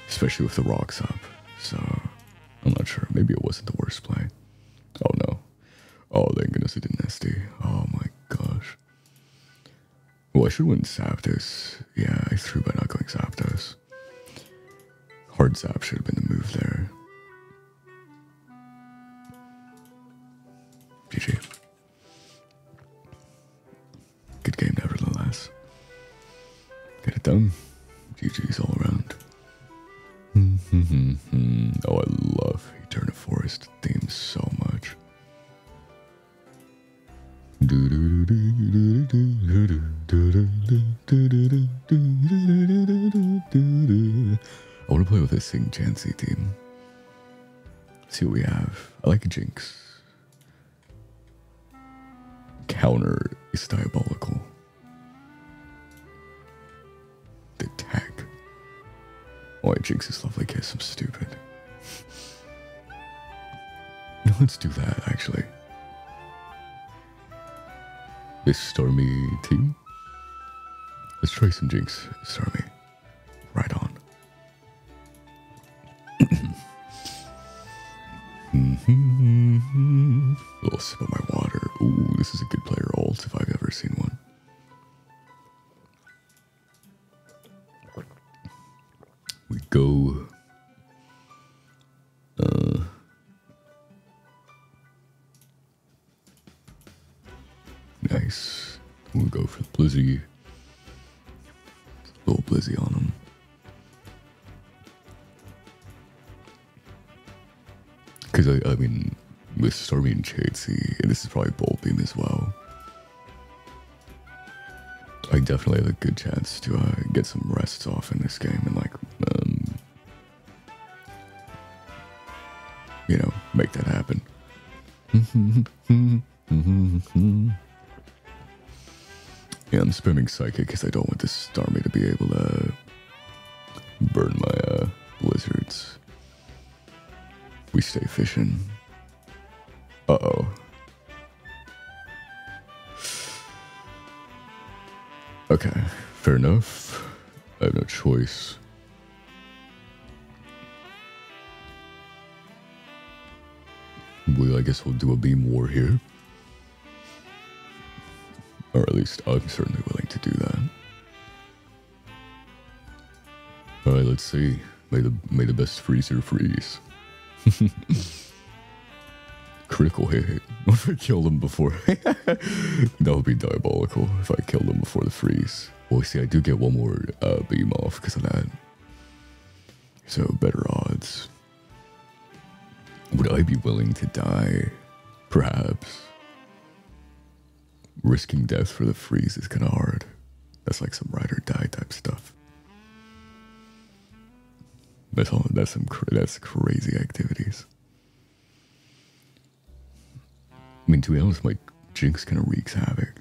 Especially with the rocks up, so I'm not sure. Maybe it wasn't the worst play. Oh no. Oh, thank goodness it didn't S D. Oh my gosh. Well, I should win Zapdos. Yeah, I threw by not going Zapdos. Hard Zap should have been the move there. G G. Good game nevertheless. Get it done. G G's all around. Oh, I love Eterna Forest theme so much. I want to play with this Sing Chansey theme. See what we have. I like Jinx. Counter is diabolical. The tech. Oh, I Jinx is lovely kiss, I'm stupid. No, let's do that, actually. This Starmie team? Let's try some Jinx, Starmie. Right on. A little sip of my water. Ooh, this is a good player ult if I've ever seen one. We go, uh, nice, we'll go for the Blissey, little Blissey on him, because I, I mean, with Starmie and Chansey, and this is probably Bolt Beam as well, I definitely have a good chance to uh, get some rests off in this game and, like, um, you know, make that happen. Yeah, I'm spamming Psychic because I don't want this Starmie to be able to burn my uh, blizzards. We stay fishing. Uh-oh. Okay, fair enough. I have no choice. Well, I guess we'll do a beam war here. Or at least I'm certainly willing to do that. Alright, let's see. May the, may the best freezer freeze. Critical hit hit. What if I killed him before? That would be diabolical if I killed him before the freeze. Well, see, I do get one more uh, beam off because of that. So, better odds. Would I be willing to die? Perhaps. Risking death for the freeze is kind of hard. That's like some ride or die type stuff. That's all. That's some. Cra that's crazy activities. I mean, to be honest, my Jinx kind of wreaks havoc.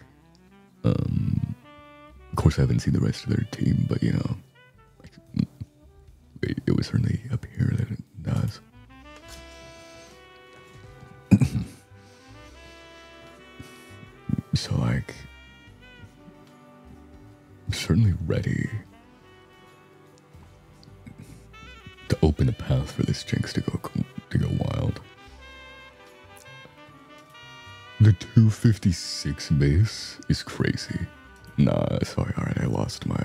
Um, of course, I haven't seen the rest of their team, but, you know, like, it, it would certainly appear that it does. So, like, I'm certainly ready to open a path for this Jinx to go, to go wild. The two fifty-six base is crazy. Nah, sorry, alright, I lost my,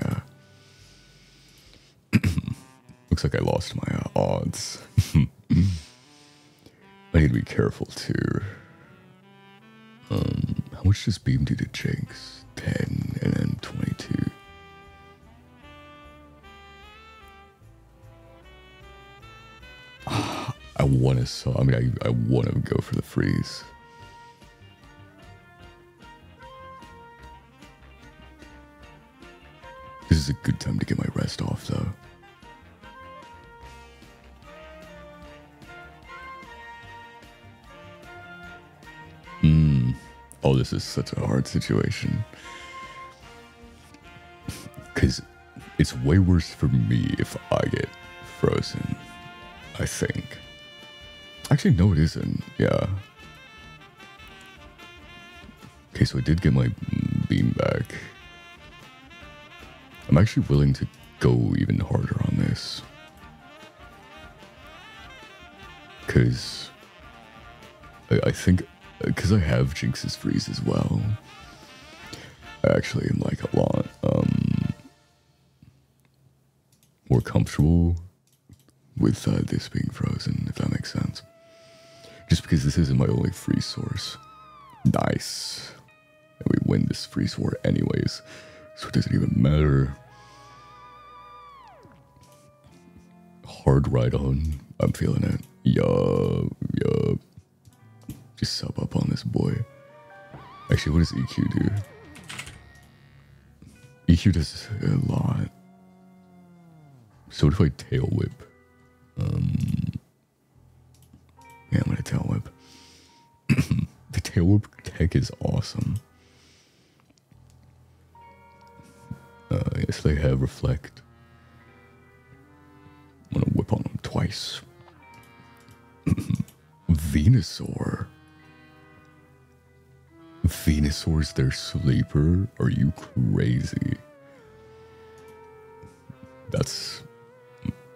uh... Looks like I lost my uh, odds. I need to be careful too. Um, how much does Beam do to Jinx? ten and then twenty-two. I want to, so I mean, I, I want to go for the freeze. This is a good time to get my rest off, though. Mm. Oh, this is such a hard situation. Because it's way worse for me if I get frozen, I think. Actually, no, it isn't. Yeah. Okay, so I did get my beam back. I'm actually willing to go even harder on this. Because I, I think, because I have Jinx's freeze as well. I actually am like a lot um, more comfortable with uh, this being frozen, if that makes sense. Just because this isn't my only freeze source. Nice. And we win this freeze war anyways. So it doesn't even matter. Hard Rhydon. I'm feeling it. Yup, yup. Just sub up on this boy. Actually, what does E Q do? E Q does a lot. So what if I Tail Whip? Um, yeah, I'm gonna Tail Whip. The Tail Whip tech is awesome. Uh, yes, they have Reflect. I'm gonna whip on them twice. Venusaur. Venusaur's their sleeper? Are you crazy? That's...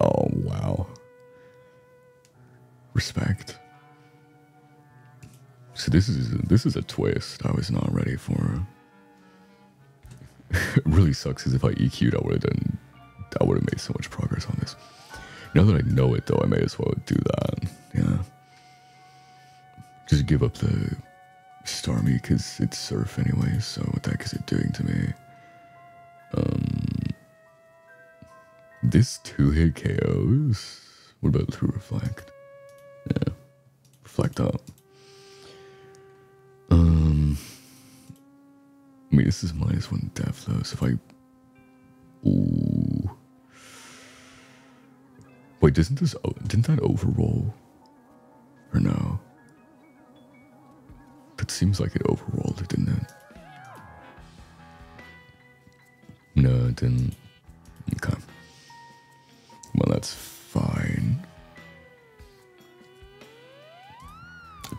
oh, wow. Respect. So this is, this is a twist I was not ready for. It really sucks, because if I E Q'd, I would have done, I would have made so much progress on this. Now that I know it, though, I may as well do that. Yeah, just give up the Starmie because it's Surf anyway. So what the heck is it doing to me? Um, this two-hit K Os. What about through Reflect? Yeah, Reflect up. Um. I mean, this is minus one depth, though, so if I... ooh. Wait, doesn't this... oh, didn't that overroll? Or no? That seems like it overrolled, didn't it? No, it didn't. Okay. Well, that's fine.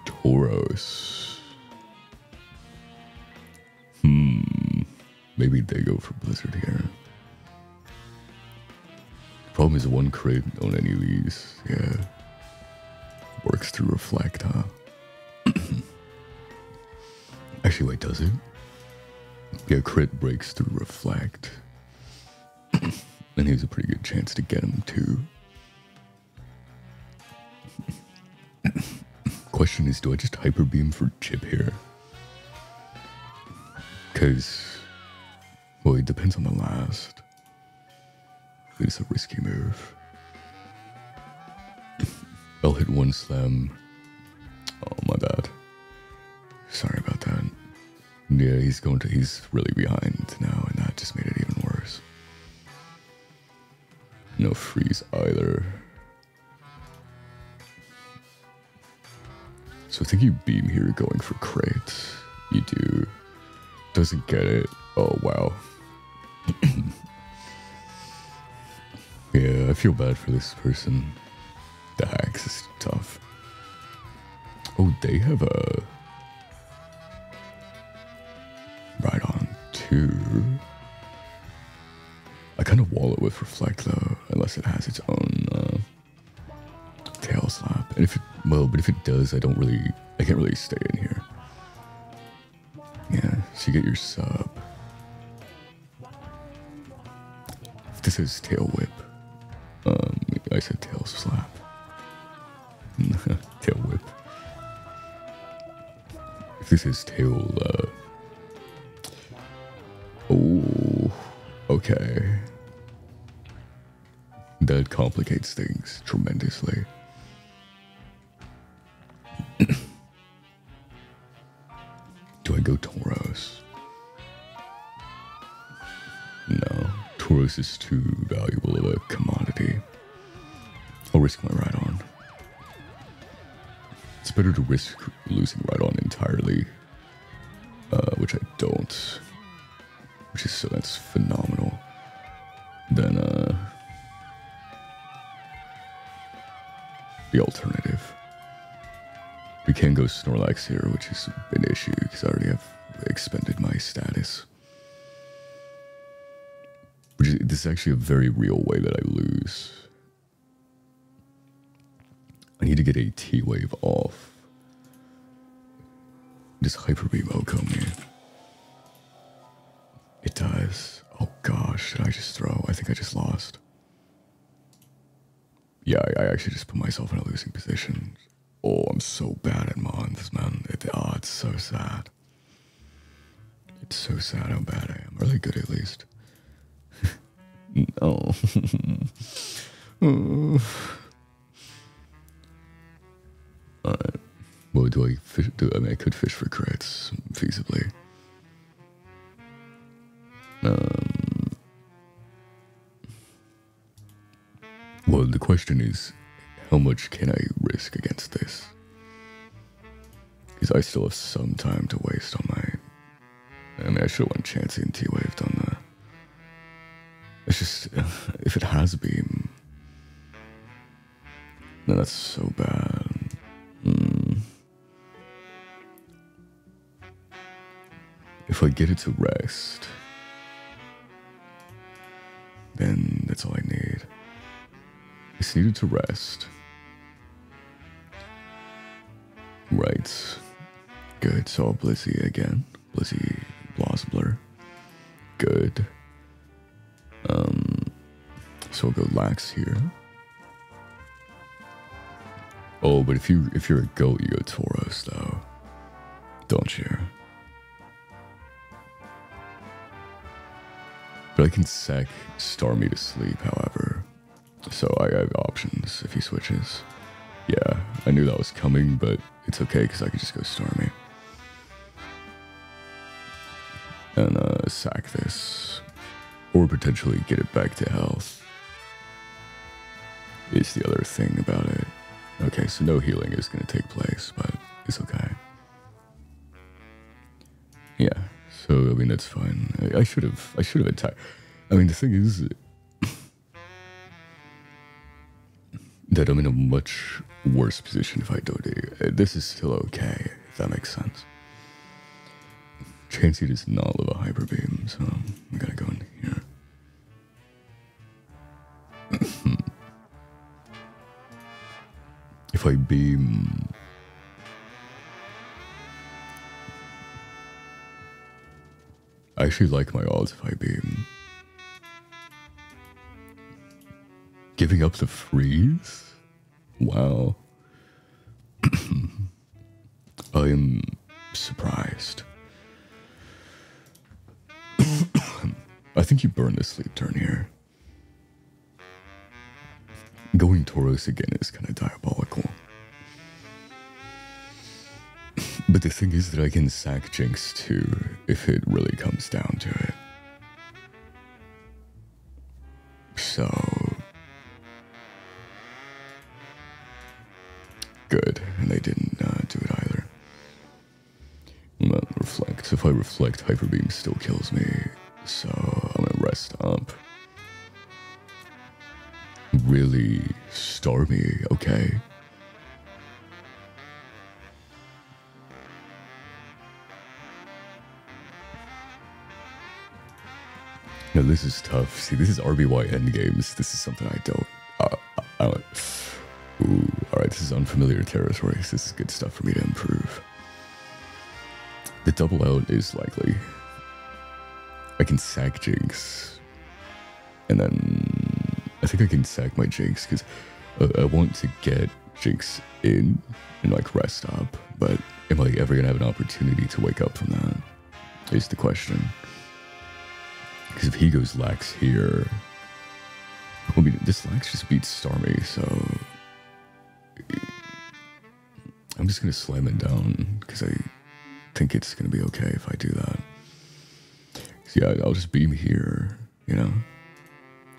Tauros... hmm, maybe they go for Blizzard here. Problem is one crit on any of these, yeah. Works through Reflect, huh? Actually, wait, does it? Yeah, crit breaks through Reflect. And here's a pretty good chance to get him too. Question is, do I just Hyper Beam for Chip here? Because, well, it depends on the last. It's a risky move. I'll hit one slam. Oh, my bad. Sorry about that. Yeah, he's going to, he's really behind now, and that just made it even worse. No freeze either. So I think you beam here going for crit. You do. Doesn't get it. Oh, wow. Yeah, I feel bad for this person. The Axe is tough. Oh, they have a... Rhydon too. I kind of wall it with Reflect, though, unless it has its own uh, Tail Slap. And if it, well, but if it does, I don't really, I can't really stay in here. Yeah, so you get your sub. This is Tail Whip. Um, I said Tail Slap. Tail Whip. this is still... Uh... Oh, okay. That complicates things tremendously. Do I go Tauros? No, Tauros is too valuable of a commodity. I'll risk my Rhydon. It's better to risk losing Rhydon entirely, uh, which I don't, which is so that's phenomenal. Then uh, the alternative. We can go Snorlax here, which is an issue because I already have expended my status. Which is, this is actually a very real way that I lose. I need to get a T-Wave off. Does Hyper Beam outcome me? It does. Oh gosh, did I just throw? I think I just lost. Yeah, I, I actually just put myself in a losing position. Oh, I'm so bad at Mons, man. It, oh, it's so sad. It's so sad how bad I am. Really good, at least. No. Oh. Alright. Well, do I fish? Do, I mean, I could fish for crits, feasibly. Um. Well, the question is, how much can I risk against this? Because I still have some time to waste on my... I mean, I should have won Chansey and T-Waved on the... It's just... If it has Beam... No, that's so bad. Mm. If I get it to rest... Then that's all I need. It's needed to rest. Right. Good. So Blissey again. Blissey Blossbler. Good. Um so we'll go Lax here. Oh, but if you if you're a goat, you go Tauros though. Don't you? But I can sack Starmie to sleep, however. So I have options if he switches. Yeah, I knew that was coming, but it's okay because I could just go Starmie. And uh, sack this. Or potentially get it back to health. Is the other thing about it. Okay, so no healing is going to take place, but it's okay. Yeah, so I mean, that's fine. I, I should have, I should have attacked. I mean, the thing is... that I'm in a much worse position if I don't do. This is still okay, if that makes sense. Chansey does not love a Hyper Beam, so we gotta go in here. If I beam... I actually like my odds if I beam. Giving up the freeze? Wow. I am surprised. I think you burned the sleep turn here. Going Tauros again is kind of diabolical. But the thing is that I can sack Jinx too, if it really comes down to it. So... Good, and they didn't uh, do it either. Well, reflect. If I reflect, Hyper Beam still kills me, so I'm gonna rest up. Really, Starmie, okay. Now this is tough. See, this is R B Y endgames. This is something I don't. Uh, I don't. Ooh, alright, this is unfamiliar territory, so this is good stuff for me to improve. The double out is likely. I can sack Jinx. And then... I think I can sack my Jinx, because I, I want to get Jinx in and like rest up, but am I ever gonna have an opportunity to wake up from that is the question. Because if he goes Lax here, I mean, this Lax just beats Starmie, so I'm just gonna slam it down because I think it's gonna be okay if I do that. Yeah, I'll just beam here, you know.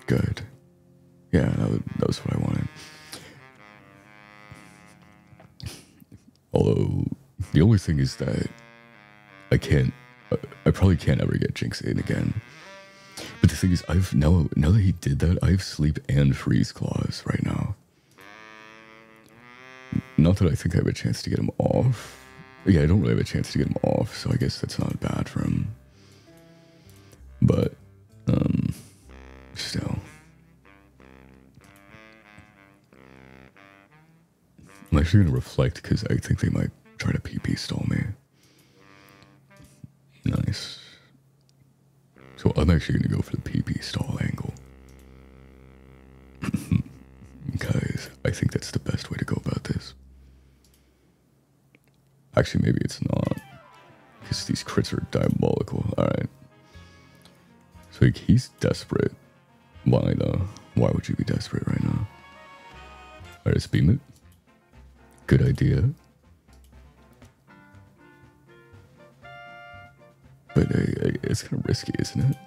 Good. Yeah, that was, that was what I wanted. Although, the only thing is that I can't, I probably can't ever get Jinx in again. But the thing is, I've now, now that he did that, I have Sleep and Freeze Claws right now. Not that I think I have a chance to get him off. Yeah, I don't really have a chance to get him off, so I guess that's not bad for him. But, um, still. I'm actually gonna reflect because I think they might try to P P stall me. Nice. So I'm actually gonna go for the P P stall angle. Guys, I think that's the best way to go about this. Actually, maybe it's not. Because these crits are diabolical. Alright. So like, he's desperate. Why though? Why would you be desperate right now? I just beam it. Good idea. But uh, it's kind of risky, isn't it?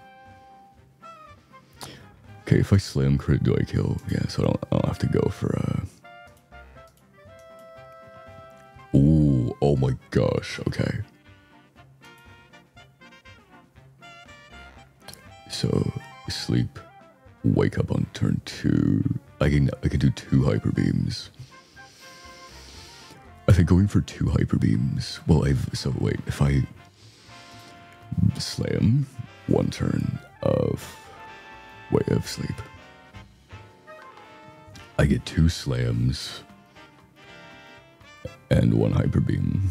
Okay, if I slam crit, do I kill? Yeah, so I don't, I don't have to go for uh... Ooh, oh my gosh, okay. So, sleep, wake up on turn two. I can I can do two hyper beams. I think going for two hyper beams. Well, I've so wait. If I slam one turn of way of sleep, I get two slams and one hyper beam.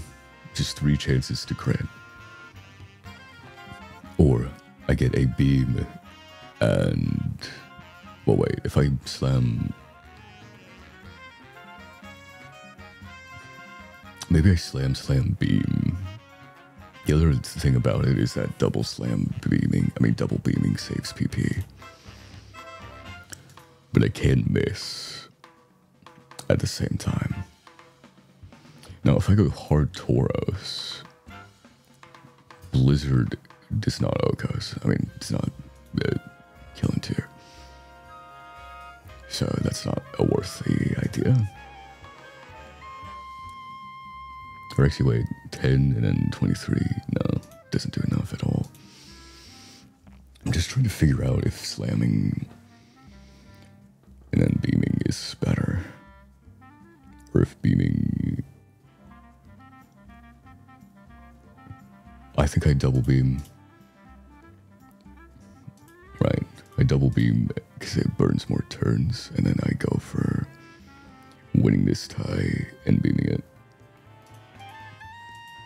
Just three chances to crit. Or I get a beam and, well wait, if I slam, maybe I slam slam beam. The other thing about it is that double slam beaming, I mean double beaming saves P P. But I can miss at the same time. Now if I go hard Tauros, Blizzard It's not Okos. I mean, it's not uh, killing tier. So that's not a worthy idea. Or actually, wait, ten and then twenty-three. No, doesn't do enough at all. I'm just trying to figure out if slamming and then beaming is better. Or if beaming... I think I double beam. Right, I double beam because it burns more turns, and then I go for winning this tie and beaming it.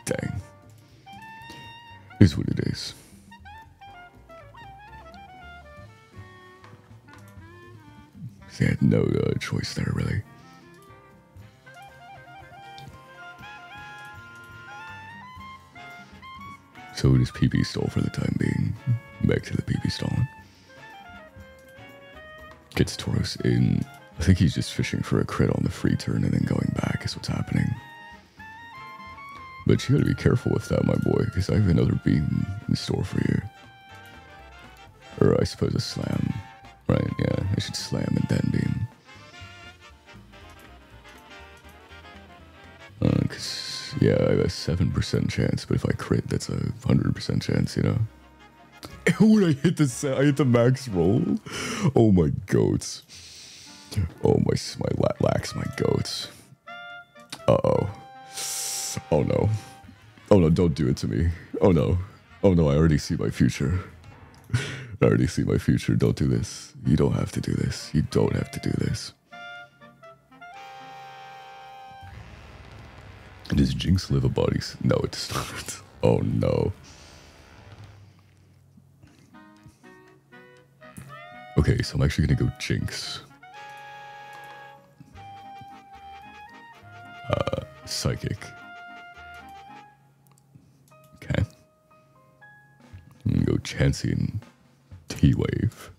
Dang. Is what it is. They had no uh, choice there, really. So it is P P stall for the time being. Back to the P P stall. Gets Tauros in. I think he's just fishing for a crit on the free turn and then going back is what's happening. But you gotta be careful with that, my boy, because I have another beam in store for you. Or I suppose a slam. Right, yeah, I should slam and then beam. Uh, cause yeah, I have a seven percent chance, but if I crit, that's a one hundred percent chance, you know? When I hit the I hit the max roll? Oh my goats. Oh my, my la lax, my goats. Uh-oh. Oh no. Oh no, don't do it to me. Oh no. Oh no, I already see my future. I already see my future. Don't do this. You don't have to do this. You don't have to do this. Does Jinx live a body? No, it does not. Oh no. Okay, so I'm actually gonna go Jinx. Psychic. Okay. I'm gonna go Chansey and T-Wave.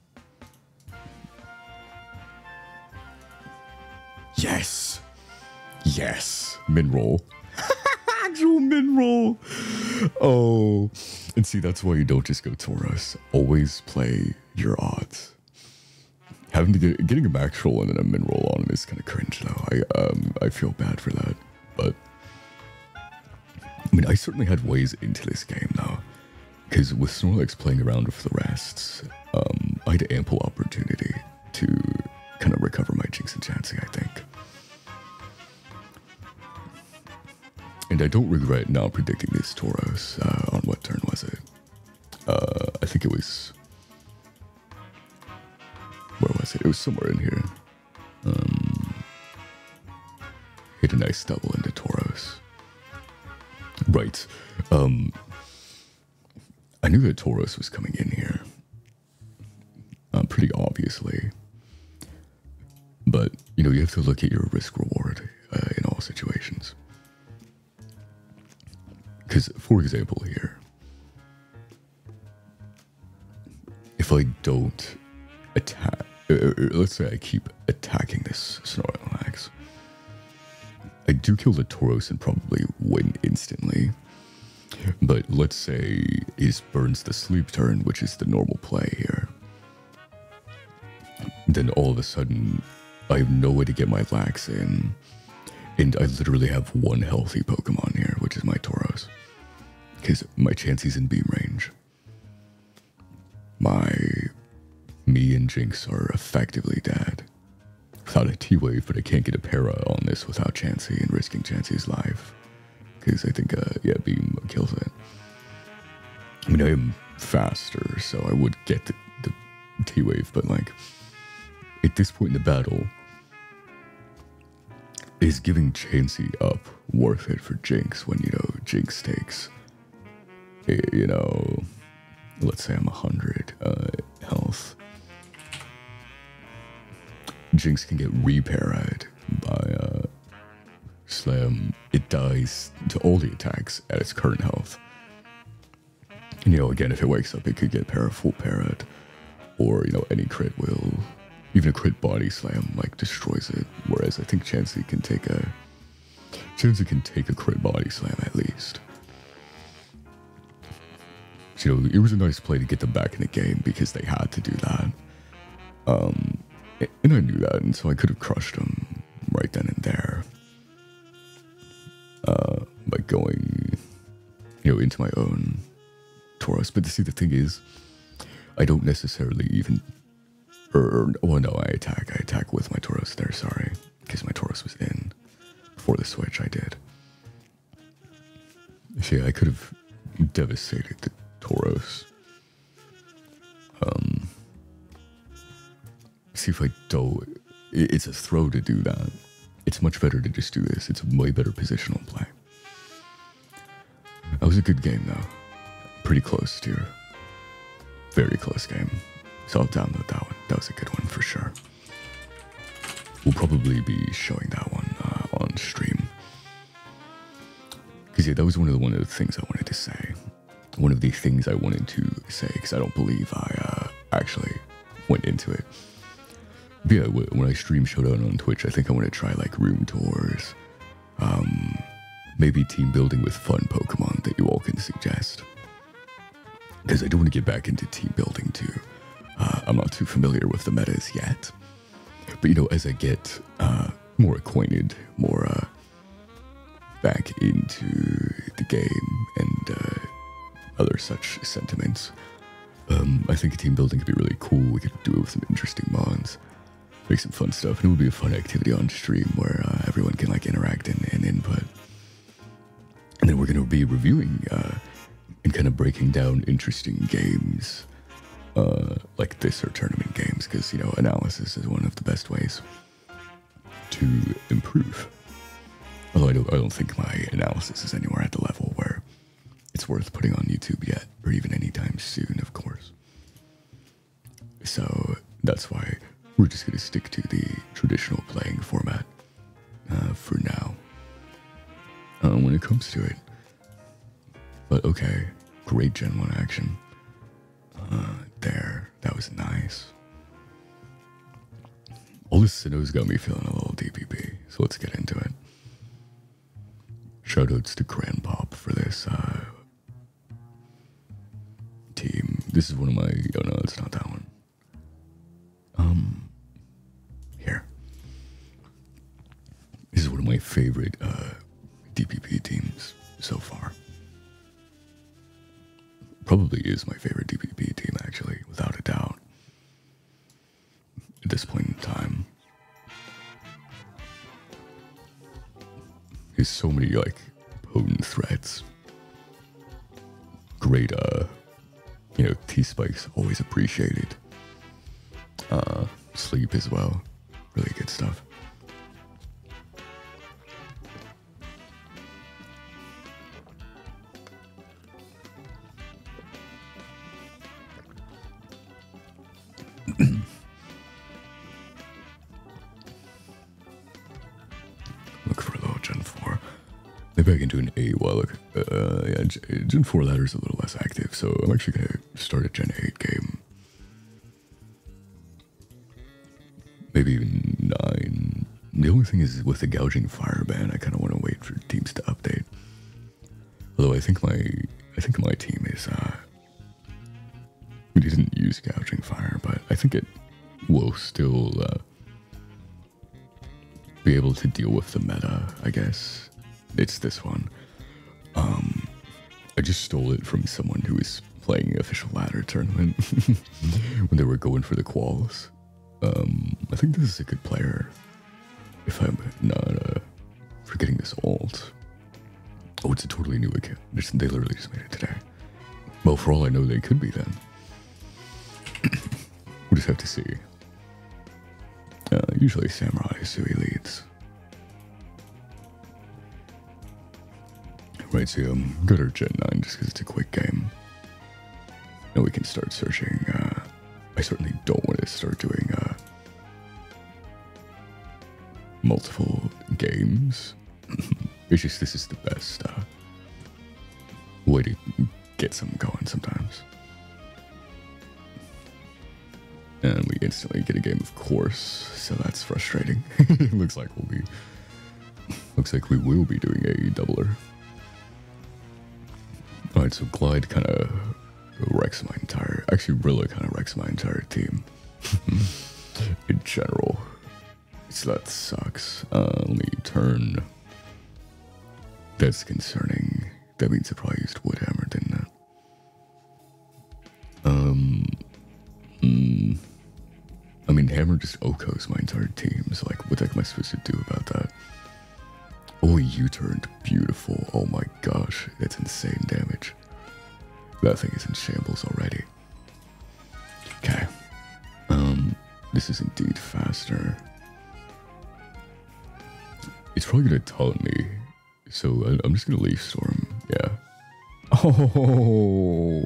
Yes! Yes! Minroll. Actual Minroll! Oh. And see, that's why you don't just go Tauros. Always play your odds. Having to get getting a max roll and then a min roll on him is kind of cringe though. I um I feel bad for that, but I mean I certainly had ways into this game though, because with Snorlax playing around with the rests, um I had ample opportunity to kind of recover my Jinx and Chansey, I think, and I don't regret not predicting this Tauros. Uh, on what turn was it? Uh, I think it was. Where was it? It was somewhere in here. Um, hit a nice double into Tauros. Right. Um, I knew that Tauros was coming in here. Uh, pretty obviously. But, you know, you have to look at your risk-reward uh, in all situations. Because, for example, here. If I don't attack... Let's say I keep attacking this Snorlax. I do kill the Tauros and probably win instantly. But let's say it burns the sleep turn, which is the normal play here. Then all of a sudden, I have no way to get my Lax in. And I literally have one healthy Pokemon here, which is my Tauros. Because my Chansey's in beam range. My... Me and Jinx are effectively dead. Without a T-Wave, but I can't get a Para on this without Chansey and risking Chansey's life. Because I think, uh, yeah, Beam kills it. I mean, I am faster, so I would get the, the T-Wave, but, like, at this point in the battle, is giving Chansey up worth it for Jinx when, you know, Jinx takes, you know, let's say I'm one hundred uh, health. Jinx can get reparried by uh, Slam. It dies to all the attacks at its current health. And, you know, again, if it wakes up, it could get para, full parried, or, you know, any crit will, even a crit body slam, like, destroys it. Whereas I think Chansey can take a, Chansey can take a crit body slam at least. So, you know, it was a nice play to get them back in the game because they had to do that. Um... And I knew that, and so I could have crushed him right then and there. Uh, by going, you know, into my own Tauros. But see, the thing is, I don't necessarily even... Or, or well, no, I attack. I attack with my Tauros there, sorry. Because my Tauros was in. Before the switch, I did. See, I could have devastated the Tauros. Um... See if I don't, it's a throw to do that. It's much better to just do this. It's a way better positional play. That was a good game though. Pretty close to your very close game. So I'll download that one. That was a good one for sure. We'll probably be showing that one uh, on stream. Because yeah, that was one of the one of the things I wanted to say. One of the things I wanted to say because I don't believe I uh, actually went into it. But yeah, when I stream Showdown on Twitch, I think I want to try, like, room tours. Um, maybe team building with fun Pokemon that you all can suggest. Because I do want to get back into team building, too. Uh, I'm not too familiar with the metas yet. But, you know, as I get uh, more acquainted, more uh, back into the game and uh, other such sentiments, um, I think team building could be really cool. We could do it with some interesting mods. Make some fun stuff, and it would be a fun activity on stream where uh, everyone can like interact and, and input. And then we're going to be reviewing uh, and kind of breaking down interesting games uh, like this or tournament games, because you know analysis is one of the best ways to improve. Although I don't, I don't think my analysis is anywhere at the level where it's worth putting on YouTube yet, or even anytime soon, of course. So that's why. We're just going to stick to the traditional playing format uh, for now. it comes to it. But okay, great Gen one action. Uh, there, that was nice. All this Sinnoh's got me feeling a little D P P, so let's get into it. Shoutouts to Grandpop for this uh, team. This is one of my... Oh no, it's not that one. Um, here. This is one of my favorite uh, D P P teams so far. Probably is my favorite D P P team, actually, without a doubt. At this point in time, there's so many like potent threats. Great, uh, you know, T-Spikes always appreciated. Uh, sleep as well, really good stuff. Maybe I can do an eight while look. Uh, yeah, Gen four ladder is a little less active, so I'm actually going to start a Gen eight game. Maybe even nine. The only thing is with the gouging fire ban, I kind of want to wait for teams to update. Although I think my I think my team is uh, it didn't use gouging fire, but I think it will still uh, be able to deal with the meta, I guess. It's this one. Um, I just stole it from someone who was playing the official ladder tournament when they were going for the quals. Um, I think this is a good player. If I'm not uh, forgetting this alt. Oh, it's a totally new account. They literally just made it today. Well, for all I know, they could be then. We'll just have to see. Uh, usually Samurai is who he leads. Right, so um, go to Gen nine just because it's a quick game. Now we can start searching. Uh, I certainly don't want to start doing uh, multiple games. It's just this is the best uh, way to get something going sometimes. And we instantly get a game, of course, so that's frustrating. looks like we'll be, looks like we will be doing a doubler. Alright, so Glide kind of wrecks my entire... Actually, Rilla kind of wrecks my entire team. In general. So that sucks. Uh, let me turn. That's concerning. That means I probably used Woodhammer, didn't it? Um, mm, I mean, Hammer just Okos my entire team. So, like, what the heck am I supposed to do about that? Oh, you turned beautiful. Oh my gosh, that's insane damage. That thing is in shambles already. Okay. Um, this is indeed faster. It's probably going to taunt me. So I, I'm just going to leave Storm. Yeah. Oh.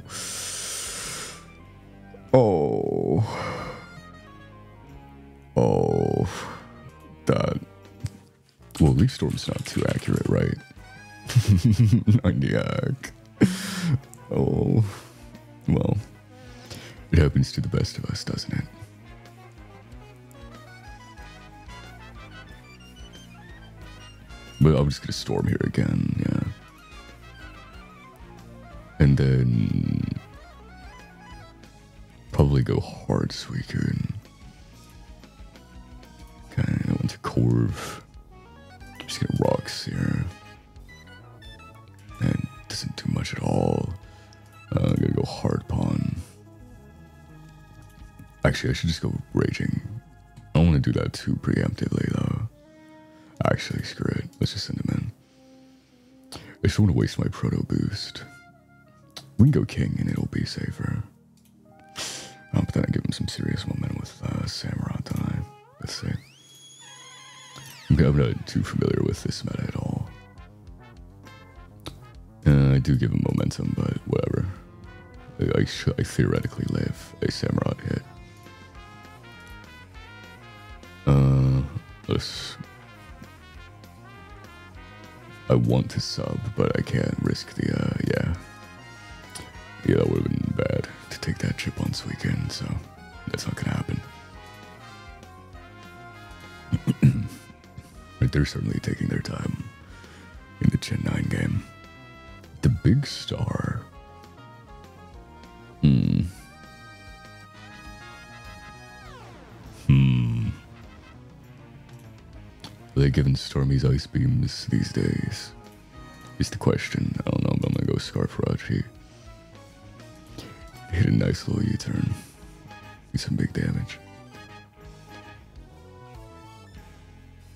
Oh. Oh. That... Well, Leaf Storm's not too accurate, right? ninety-ac. Oh. Well. It happens to the best of us, doesn't it? But I'm just going to Storm here again, yeah. And then... Probably go hard Suicune. Okay, I went to Corv. Just get rocks here. And doesn't do much at all. Uh, I'm gonna go hard pawn. Actually, I should just go raging. I don't want to do that too preemptively though. Actually, screw it. Let's just send him in. I just want to waste my proto boost. We can go king and it'll be safer. Um, but then I give him some serious momentum with uh, Samurai. Let's see. Okay, I'm not too familiar with this meta at all. Uh, I do give him momentum, but whatever. I, I, sh I theoretically live a Samurai hit. Uh, let's... I want to sub, but I can't risk the, uh, yeah. Yeah, that would have been bad to take that trip on this weekend, so that's not gonna happen. But they're certainly taking their time in the Gen nine game. The big star. Hmm. Hmm. Are they giving Stormy's ice beams these days? It's the question. I don't know, but I'm gonna go Scarfrachi. Hit a nice little U-turn. Do some big damage.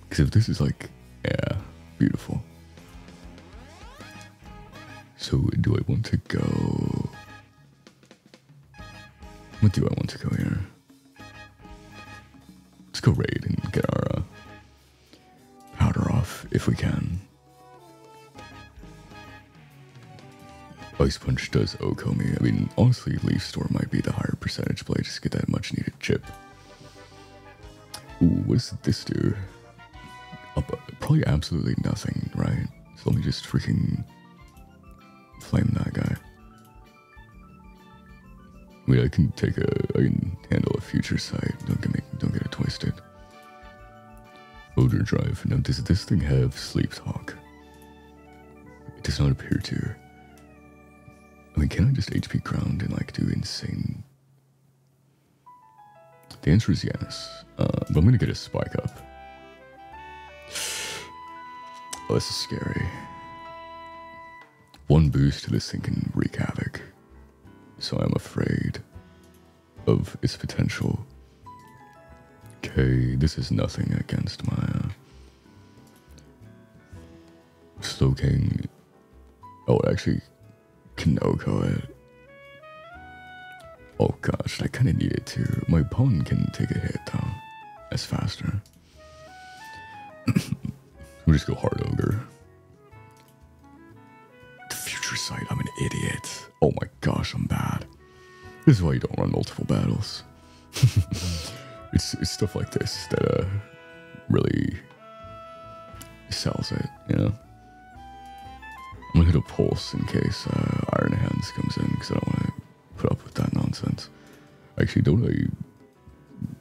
Because if this is like, yeah, beautiful. So do I want to go? What do I want to go here? Let's go raid and get our uh, powder off if we can. Ice Punch does Okomi. I mean, honestly, Leaf Storm might be the higher percentage play just to get that much needed chip. Ooh, what does this do? Uh, probably absolutely nothing, right? So let me just freaking flame that guy. I mean, I can take a, I can handle a future sight. Don't get me, don't get it twisted. Odor Drive. Now, does this thing have Sleep Talk? It does not appear to. I mean, can I just H P ground and like do insane? The answer is yes, uh, but I'm gonna get a spike up. Oh, this is scary. One boost to this thing can wreak havoc, so I'm afraid of its potential. Okay, this is nothing against my uh, Slowking. Oh, actually. Kanoko it. Oh gosh, I kind of need it too. My opponent can take a hit though. That's faster. We'll just go hard ogre. The future sight, I'm an idiot. Oh my gosh, I'm bad. This is why you don't run multiple battles. it's, it's stuff like this that uh, really sells it, you know? I'm gonna hit a pulse in case uh, Iron Hands comes in because I don't want to put up with that nonsense. Actually, don't I?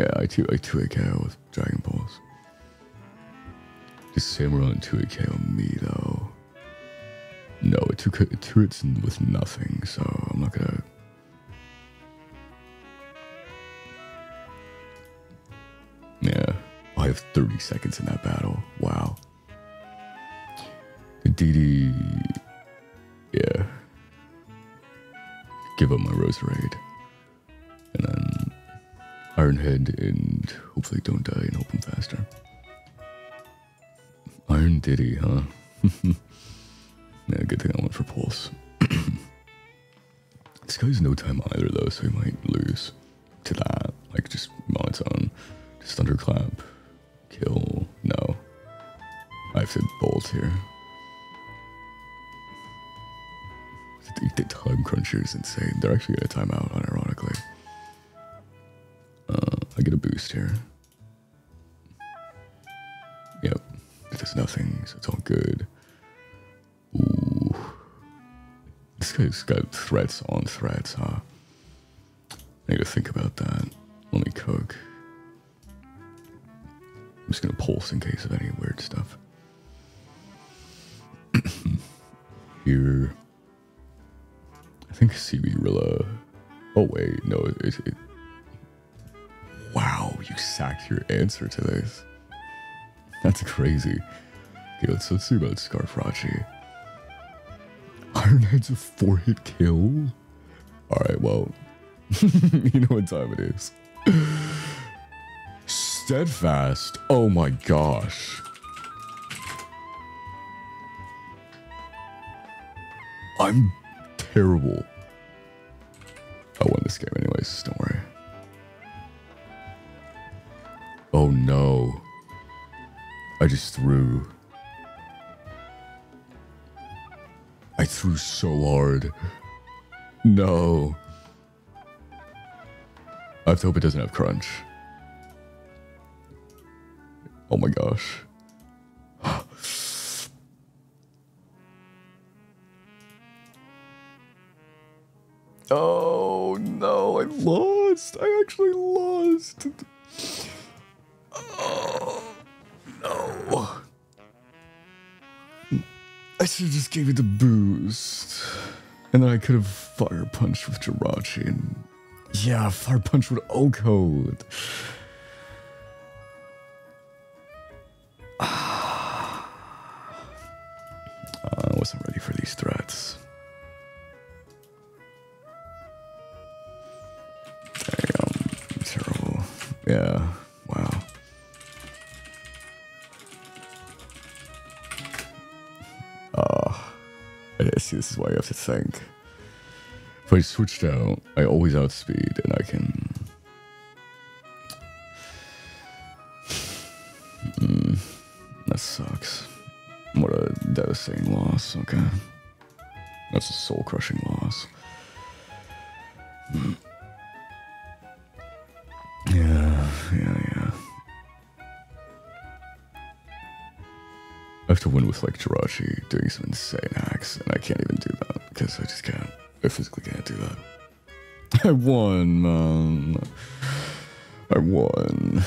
Yeah, I two I two hit K O with Dragon Pulse. Just Samurai and two hit K O me though. No, it took it two hits with nothing, so I'm not gonna. Yeah, I have thirty seconds in that battle. Wow. D D, yeah, give up my Roserade, and then Ironhead, and hopefully don't die, and hope I'm faster. Iron Diddy, huh? Yeah, good thing I went for Pulse. This guy's no time either, though, so he might lose to that, like, just on its own. Just Thunderclap, kill, no. I have to bolt here. The time cruncher is insane. They're actually gonna time out, unironically. Uh, I get a boost here. Yep, it does nothing, so it's all good. Ooh, this guy's got threats on threats, huh? I need to think about that. Let me cook. I'm just gonna pulse in case of any weird stuff. Here. I think C B Rilla. Oh wait, no. It, it, wow, you sacked your answer to this. That's crazy. Okay, let's let's see about Scarfrachi. Ironhead's a four-hit kill. All right, well, you know what time it is. Steadfast. Oh my gosh. I'm. Terrible. I won this game anyways, don't worry. Oh no. I just threw. I threw so hard. No. I have to hope it doesn't have crunch. Oh my gosh. Oh no, I lost. I actually lost. Oh no. I should have just gave it the boost. And then I could have fire punched with Jirachi and yeah, fire punch with O-Code. I wasn't ready for these threats. Damn, terrible. Yeah, wow. Ah, uh, I see. This is why you have to think. If I switched out, I always outspeed, and I can. Mm, that sucks. What a devastating loss. Okay, that's a soul-crushing loss. Mm. Yeah, yeah, yeah. I have to win with like Jirachi doing some insane hacks, and I can't even do that because I just can't. I physically can't do that. I won, man. I won.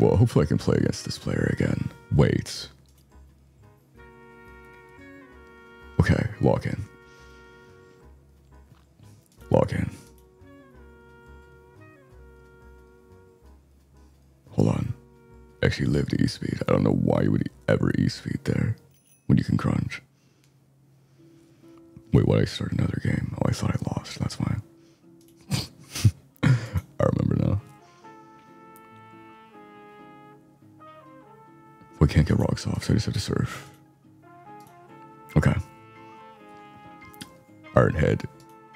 Well, hopefully I can play against this player again. Wait. Okay, lock in. Lock in. Hold on. I actually lived E-Speed. I don't know why you would ever E-Speed there when you can crunch. Wait, why did I start another game? Oh, I thought I lost. That's why. I remember now. We can't get rocks off, so I just have to surf. Okay. Iron Head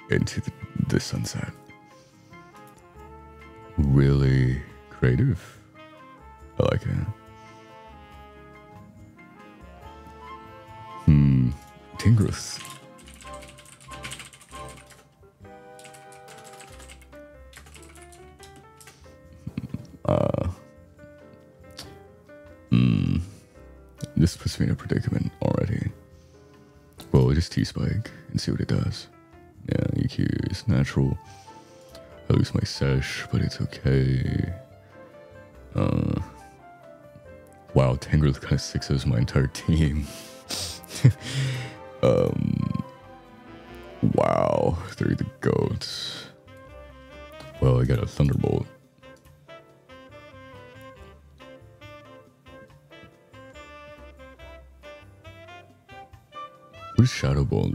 into the, the sunset. Really creative. I like it. Hmm. Tingress. Uh, mm, this puts me in a predicament already. Well, just T-Spike and see what it does. Yeah, E Q is natural. I lose my sesh, but it's okay. Uh, wow, Tangrowth kind of sixes my entire team. um, wow, they're the goats. Well, I got a Thunderbolt. What is Shadow Ball?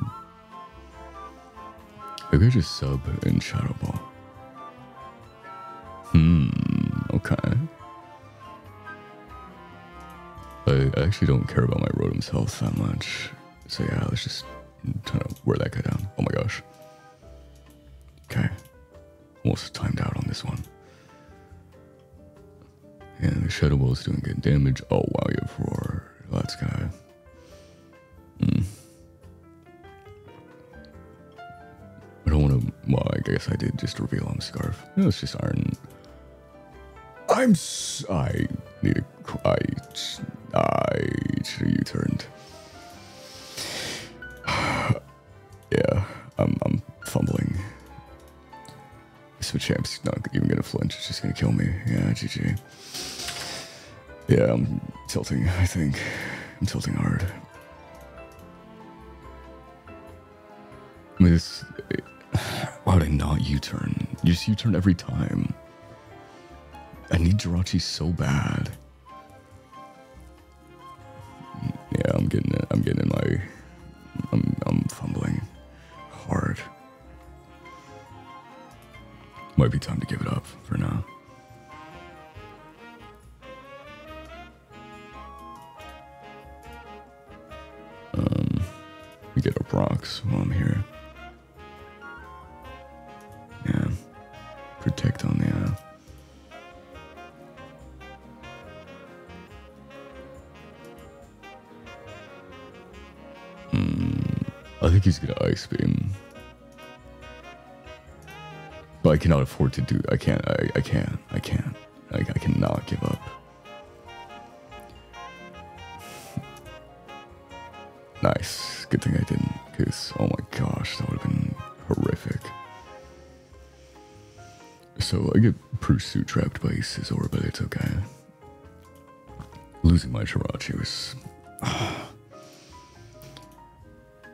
Maybe I just sub in Shadow Ball. Hmm, okay. I, I actually don't care about my Rotom's health that much. So yeah, let's just try to wear that guy down. Oh my gosh. Okay. Almost timed out on this one. Yeah, the Shadow Ball is doing good damage. Oh wow, you have Roar. That's guy. Hmm. I don't want to, well, I guess I did just reveal I'm Scarf. No, it's just Iron. I'm, s I need a, I, I should have U-turned. Yeah, I'm, I'm fumbling. So champ's not even going to flinch, it's just going to kill me. Yeah, G G. Yeah, I'm tilting, I think. I'm tilting hard. I mean, this, it, why would I not U-turn? You just U-turn every time. I need Jirachi so bad. Yeah, I'm getting it. I'm getting in my. I'm I'm fumbling hard. Might be time to give it up for now. Um, we get up rocks while I'm here. Yeah, protect on the uh mm, I think he's gonna ice beam, but I cannot afford to do. I can't. I, I can't. I can't. I, I cannot give up. Nice. Good thing I didn't, because oh my gosh, that would have been horrific. so I get Pursuit trapped by Scizor, but it's okay. Losing my Jirachi was uh,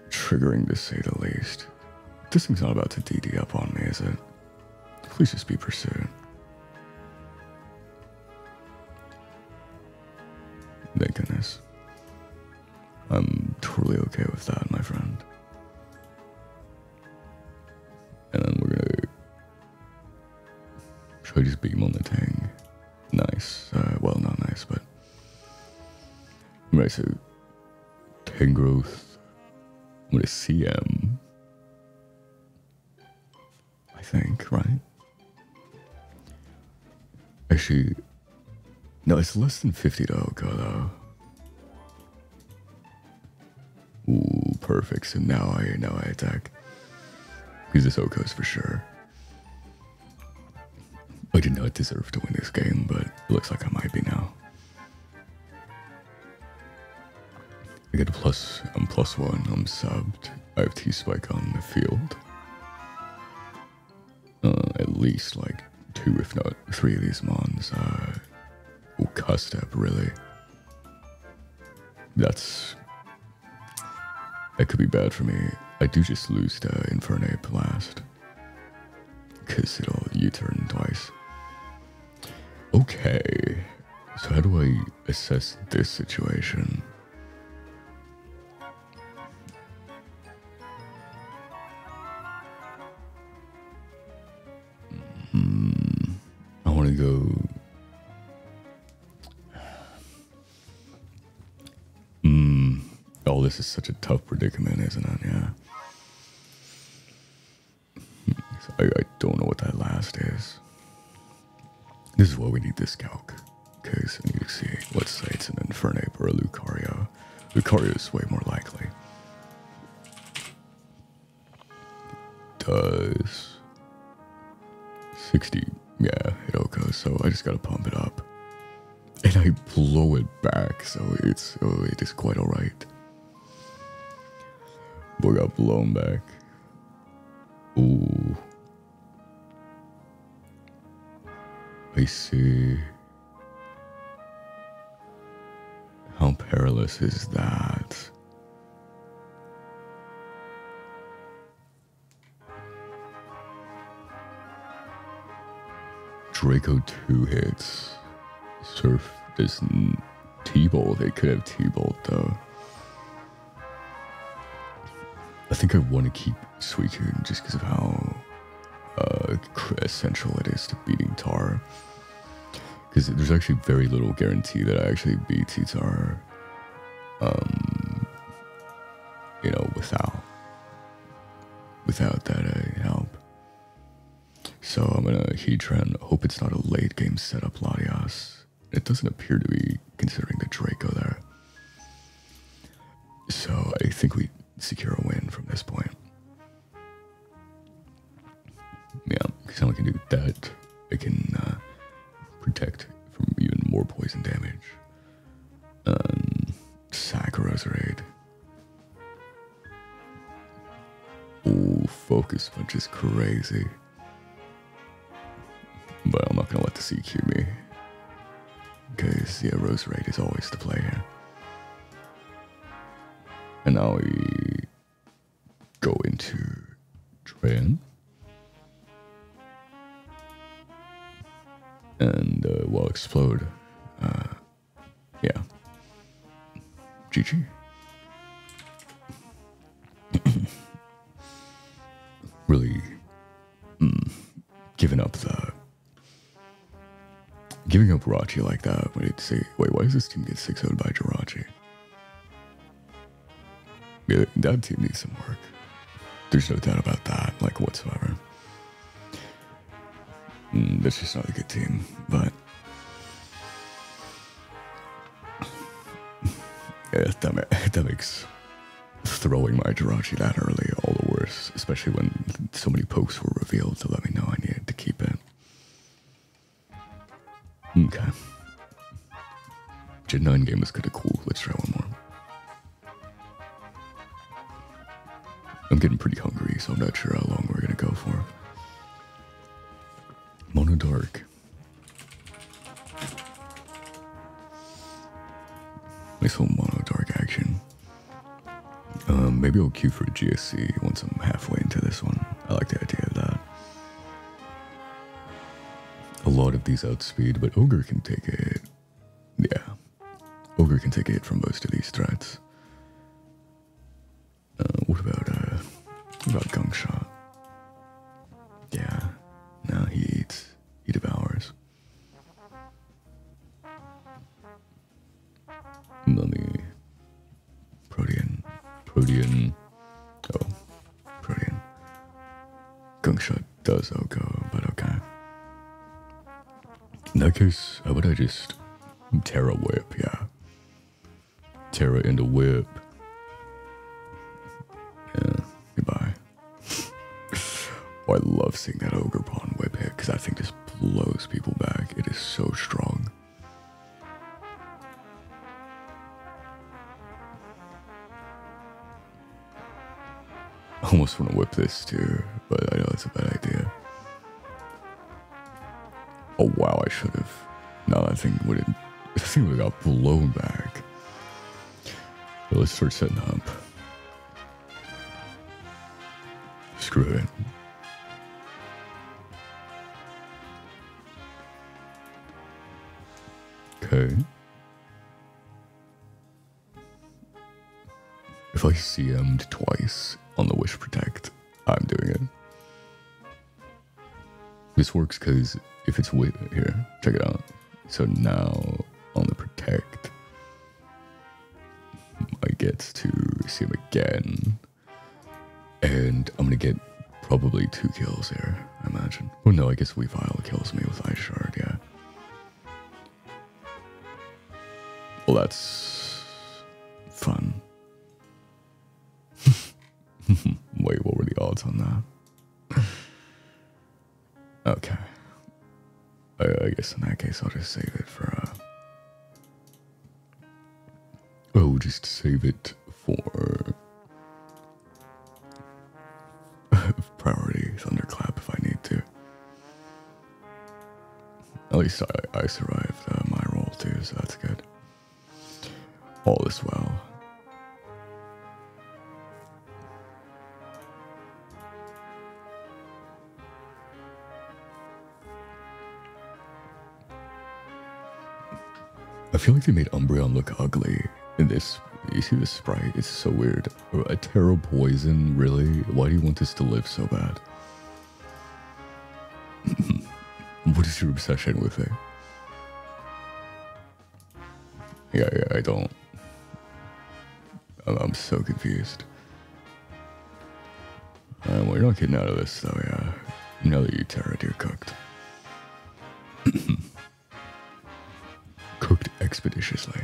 triggering, to say the least. This thing's not about to D D up on me, is it? Please just be Pursuit. Thank goodness. I'm totally okay with that, my friend. And then we're gonna... Should I just beam on the Tang? Nice. Uh, well, not nice, but... Right, so... Tangrowth... What is C M? I think, right? Actually... No, it's less than fifty to Oko, though. Ooh, perfect. So now I now I attack. Because this Oko's for sure. I did not deserve to win this game, but it looks like I might be now. I get a plus, I'm plus one, I'm subbed. I have T-Spike on the field. Uh, at least like two, if not three of these mons. Uh, oh, Custep, really. That's... That could be bad for me. I do just lose to Infernape last. Because it'll U-turn twice. Okay. So how do I assess this situation? Mm, I want to go... Mm, oh, this is such a tough predicament, isn't it? Yeah. I, I don't know what that last is. This is why we need this calc. Okay, so I need to see, let's say it's an Infernape or a Lucario. Lucario is way more likely. Does... sixty, yeah, it okay, so I just gotta pump it up. And I blow it back, so it's, oh, it is quite alright. We got blown back. Ooh. I see. How perilous is that? Draco two hits. Surf doesn't T-Bolt. It could have T-Bolt though. I think I want to keep Suicune just because of how uh, essential it is to beating Tar. Because there's actually very little guarantee that I actually beat T-Tar, um, you know, without without that uh, help. So I'm going to Heatran. Hope it's not a late game setup, Latias. It doesn't appear to be considering the Draco there. So I think we secure a win from this point. Yeah, because now I can do that. I can uh, protect from even more poison damage. Um, Sakura's raid. Ooh, Focus Punch is crazy. But I'm not going to let the C Q me. Because, yeah, Rose Raid is always the play here. And now we go into Drain. And uh, we'll explode. Uh, yeah. G G. Really mm, giving up the... Giving up Jirachi like that. Wait, see, wait, why does this team get six oh'd by Jirachi? Yeah, that team needs some work. There's no doubt about that, like whatsoever. Mm, that's just not a good team, but... yeah, that, that makes throwing my Jirachi that early all the worse, especially when so many pokes were revealed to let me know I needed to keep it. Okay. Gen nine game was kind of cool. Let's try one more. I'm getting pretty hungry, so I'm not sure how long we're gonna go for. Mono Nice little mono dark action. Um, maybe I'll queue for a G S C once I'm halfway into this one. I like the idea of that. A lot of these outspeed, but Ogre can take it. Yeah. Ogre can take it from most of these threats. Uh, what about, uh, what about Gungshot? Yeah. No, he eats. He devours. And then the Protean. Protean. Oh. Protean. Gungshot does Oko, but okay. In that case, how about I just Terra Whip, yeah. Terra into Whip. Yeah, goodbye. Oh, I love seeing that Ogerpon Whip hit, because that thing just blows people back. It is so strong. I almost want to whip this too, but I know it's a bad idea. Oh wow, I should have. No, that thing would have, that thing would have got blown back. But let's start setting up. Screw it. Okay. If I C M'd twice on the Wish Protect, I'm doing it. This works because if it's with here, check it out. So now on the Protect, I get to see him again. And I'm going to get probably two kills here, I imagine. Well, no, I guess Weavile kills me with Ice Shard, yeah. Well, that's fun. Wait, what were the odds on that? Okay. I guess in that case I'll just save it for, uh... oh, just save it for... priority Thunderclap if I need to. At least I, I survived uh, my roll too, so that's good. All is well. I feel like they made Umbreon look ugly in this. You see this sprite? It's so weird. A Terra Poison, really? Why do you want this to live so bad? What is your obsession with it? Yeah, yeah, I don't. I'm, I'm so confused. Uh, well, you're not getting out of this, though, yeah. Now that you Terra'd, you're cooked. Cooked expeditiously.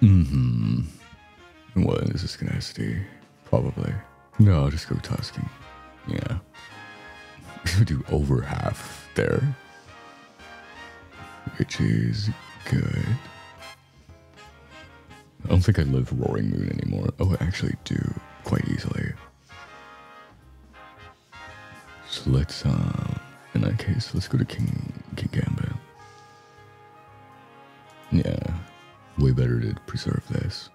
Mm-hmm. What is this gonna S D? Probably. No, I'll just go Tusking. Yeah. We do over half there. Which is good. I don't think I live Roaring Moon anymore. Oh, I actually do. Quite easily. So let's, uh, in that case, let's go to King, King Gambit. Yeah, way better to preserve this.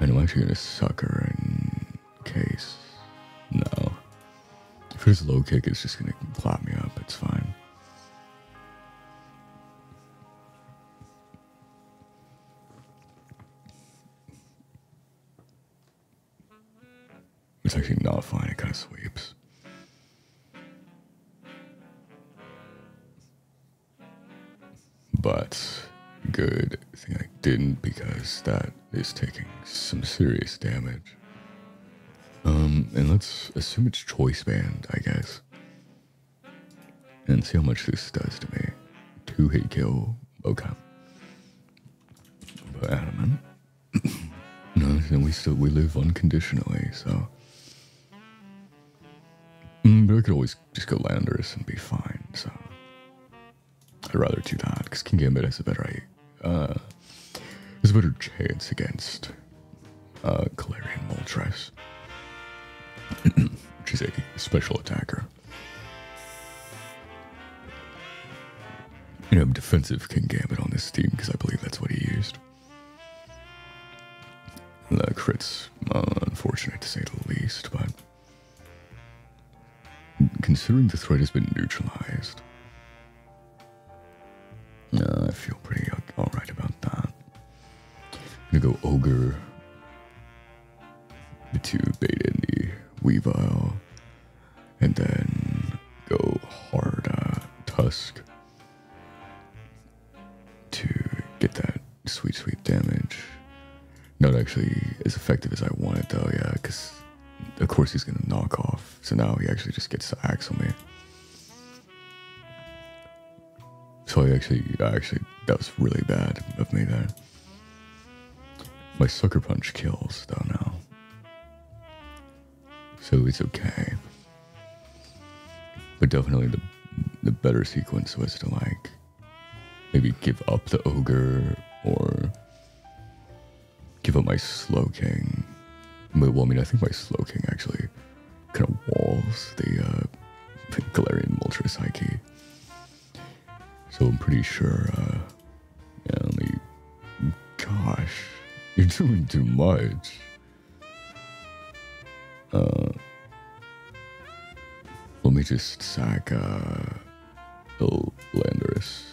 And I'm actually gonna Sucker in case. No. If it's low kick, it's just gonna plop me up, it's fine. It's actually not fine, it kind of sweeps. But, good thing I didn't, because that is taking some serious damage. Um, and let's assume it's Choice Band, I guess. And see how much this does to me. Two hit kill, okay. But adamant. No, and we still, we live unconditionally, so. But I could always just go Landorus and be fine, so. I'd rather do that, because King Gambit has a better, uh, has a better chance against, uh, Galarian Moltres. Which She's a special attacker. And I'm defensive King Gambit on this team because I believe that's what he used. The crit's uh, unfortunate to say the least, but considering the threat has been neutralized, uh, I feel pretty alright about that. I'm gonna go Ogre to bait in the Weavile, and then go hard uh, Tusk to get that sweet, sweet damage. Not actually as effective as I wanted though, yeah, because of course he's going to knock off. So now he actually just gets to axe on me. So I actually, I actually, that was really bad of me there. My Sucker Punch kills though now. So it's okay. But definitely the, the better sequence was to like, maybe give up the Ogre or give up my Slowking. Well, I mean, I think my Slowking actually kind of walls the uh, Galarian Moltres Psyche. So I'm pretty sure, uh, yeah, let me, gosh, you're doing too much. Uh, let me just sack, uh, the Landorus.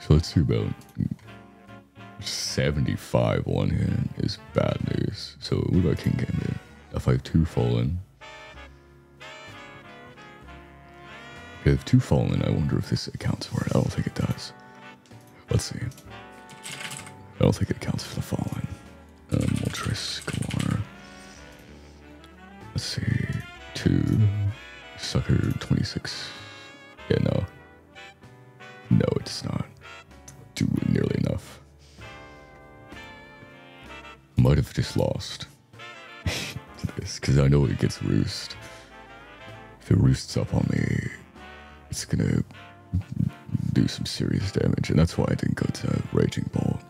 So let's do about seventy-five one hand is bad news. So what about King Gambit? If I have two fallen. If I have two fallen, I wonder if this accounts for it. I don't think it does. Let's see. I don't think it accounts for the fallen. Um, Moltres Galar. Let's see. Two. Sucker twenty-six. Yeah, no. No, it's not. Do nearly enough. Might have just lost to this, because I know it gets roost. If it roosts up on me, it's gonna do some serious damage, and that's why I didn't go to Raging Bolt.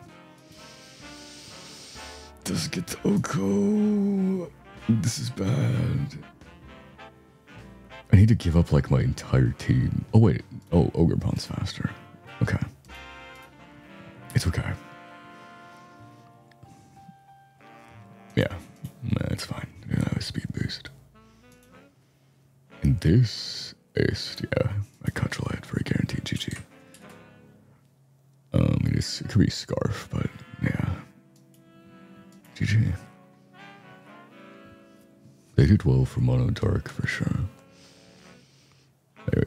Doesn't get to Oko. This is bad. I need to give up like my entire team. Oh wait, oh, Ogerpon's faster. Okay. It's okay. Yeah, that's fine. Yeah, a speed boost. And this is, yeah, I control it for a guaranteed G G. Um, it, is, it could be Scarf, but yeah. G G. They did well for Mono Dark for sure. They,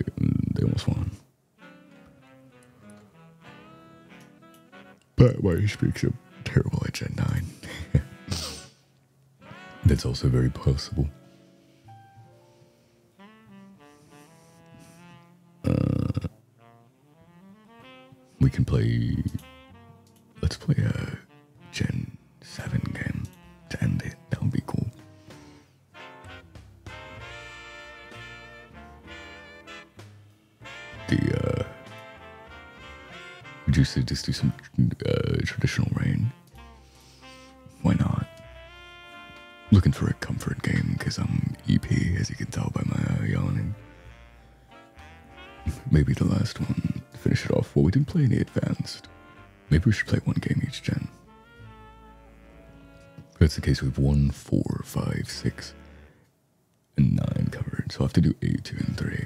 they almost won. But why speaks of terrible at Gen nine. That's also very possible. Uh, we can play. Let's play a Gen seven game to end it. That would be cool. The uh, we just just do some uh, traditional rain. Why not? Looking for a comfort game because I'm E P, as you can tell by my uh, yawning. Maybe the last one to finish it off. Well, we didn't play any advanced. Maybe we should play one game each gen. If that's the case, we have one, four, five, six, and nine covered. So I have to do eight, two, and three.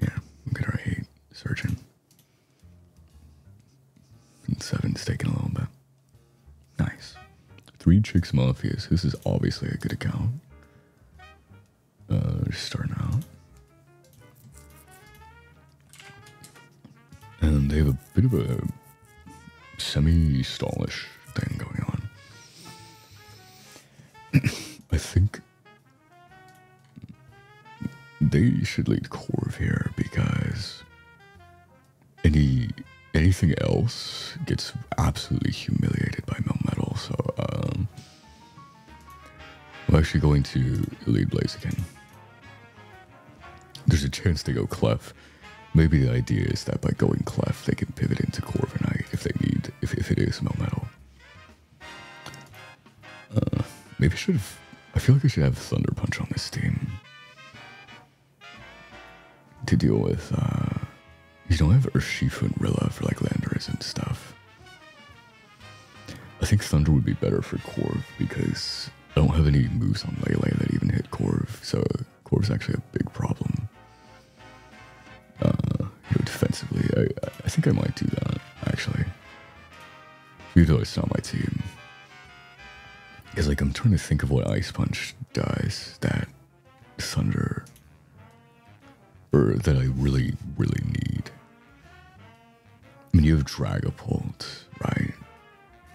Yeah, we'll get our eight searching. And seven's taking a little bit. Nice. Three Chicks Mafias. This is obviously a good account. Uh, just starting out. And they have a bit of a semi-stallish thing going on. I think they should lead Corv here because any... anything else gets absolutely humiliated by Melmetal, so um, I'm actually going to lead Blaziken. There's a chance they go Clef. Maybe the idea is that by going Clef, they can pivot into Corviknight if they need, if, if it is Melmetal. Maybe I should have... I feel like I should have Thunder Punch on this team. To deal with, uh... you don't have Urshifu and Rilla for, like, Landorus and stuff. I think Thunder would be better for Corv, because I don't have any moves on Lele that even hit Corv, so Corv's actually a big problem. Uh, you know, defensively, I, I think I might do that, actually. Even though it's not my team. Because, like, I'm trying to think of what Ice Punch does that Thunder... or that I really, really need. I mean, you have Dragapult, right?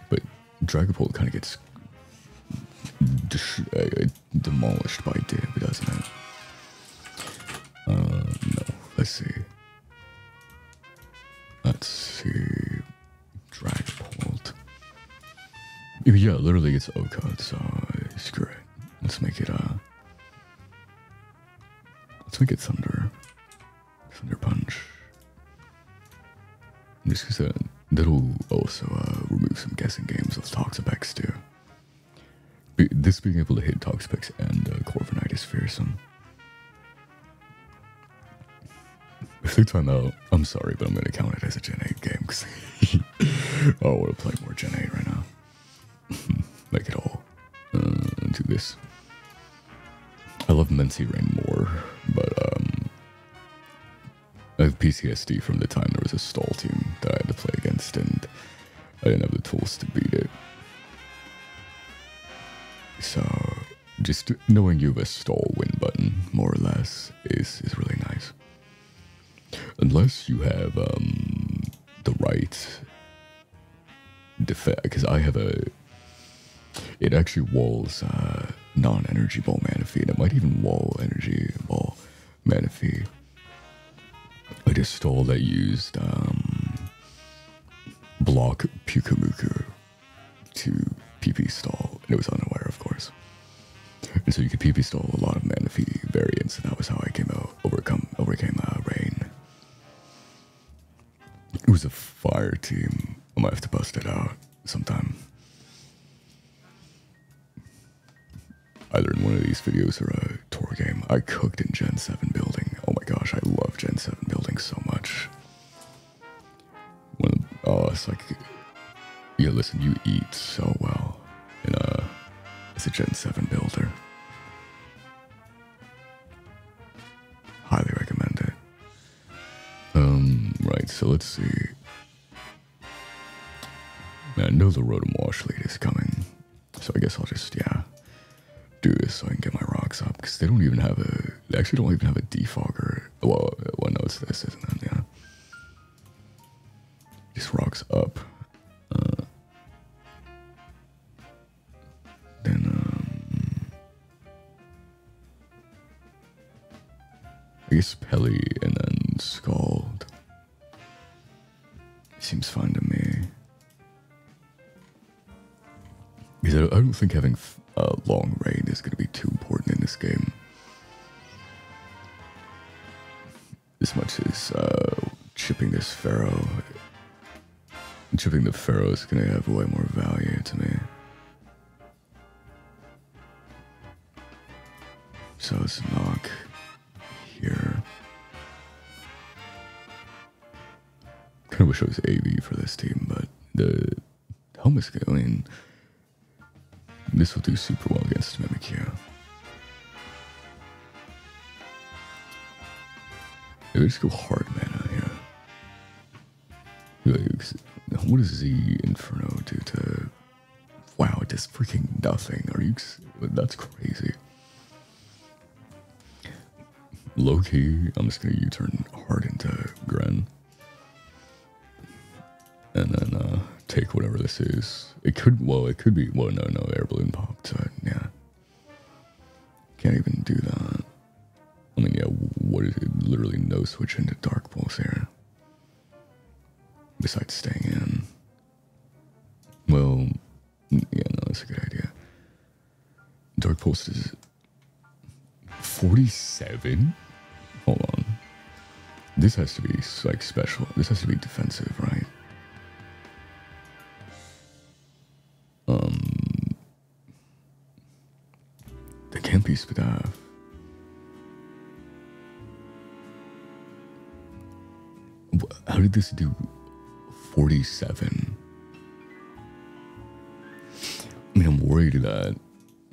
But Dragapult kind of gets dis uh, demolished by Dib, doesn't it? Uh, no, let's see. Let's see. Dragapult. Yeah, literally it's Oakot, so screw it. Let's make it, uh... let's make it Thunder. Thunder Punch. Just because that, that'll also uh, remove some guessing games of Toxapex too. Be this being able to hit Toxapex and uh, Corviknight is fearsome. If they time out, I'm sorry, but I'm going to count it as a Gen eight game because I want to play more Gen eight right now. Like it all. Uh, do this. I love Rain more, but um, I have P T S D from the time there was a stall team that I had to play against, and I didn't have the tools to beat it. So, just knowing you have a stall win button, more or less, is, is really nice. Unless you have um, the right defense, because I have a... it actually walls... Uh, non-energy ball Manaphy, and it might even wall energy ball Manaphy. I just stole that used um, block Pukamuku to P P stall, and it was unaware, of course. And so you could P P stall a lot of Manaphy variants, and that was how I came out, overcome, overcame uh, Rain. It was a fire team. I might have to bust it out sometime. Either in one of these videos or a tour game. I cooked in Gen seven building. Oh my gosh, I love Gen seven building so much. When, oh, it's like... yeah, listen, you eat so well in a, as a Gen seven builder. Highly recommend it. Um, right, so let's see. Man, I know the Rotom Wash lead is coming. So I guess I'll just, yeah... do this so I can get my rocks up, because they don't even have a... they actually don't even have a defogger. Well, well no, it's this, isn't it? Yeah. Just rocks up. Uh, then, um... I guess Peli and then Scald. Seems fine to me. Because I don't think having... Uh, long Rain is going to be too important in this game. As much as uh, chipping this Pharaoh, chipping the Pharaoh is going to have way more value to me. So let's knock here. Kind of wish I was A V for this team, but the helmet's going. This will do super well against Mimikyu. Maybe just go hard mana here. Like, what does the Inferno do to... wow, it does freaking nothing. Are you... that's crazy. Low key, I'm just gonna U-turn hard into Gren. And then, uh... take whatever this is. It could, well, it could be, well, no, no, air balloon popped, so yeah. Can't even do that. I mean, yeah, what is it? Literally no switch into Dark Pulse here. Besides staying in. Well, yeah, no, that's a good idea. Dark Pulse is forty-seven? Hold on. This has to be, like, special. This has to be defensive, right? Um, Handlungshandlungsbedarf. How did this do forty-seven? I mean, I'm worried that,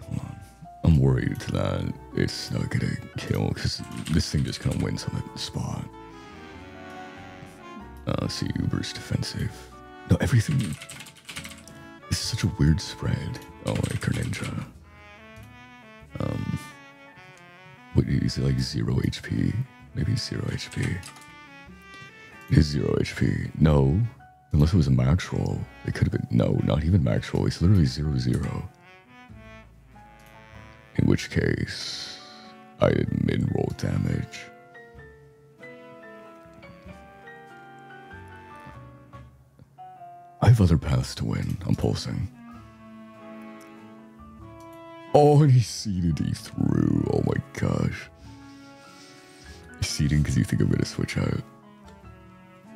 hold on, I'm worried that it's not gonna kill because this thing just kind of wins on the spot. Uh, let's see, Uber's defensive. No, everything, this is such a weird spread. Oh, like Greninja. Um, what is it, like zero H P? Maybe zero H P. It is zero H P. No, unless it was a max roll. It could have been, no, not even max roll. It's literally zero zero. In which case, I did mid-roll damage. I have other paths to win. I'm pulsing. Oh, and he seeded E through. Oh my gosh. He's seeding because you think I'm going to switch out.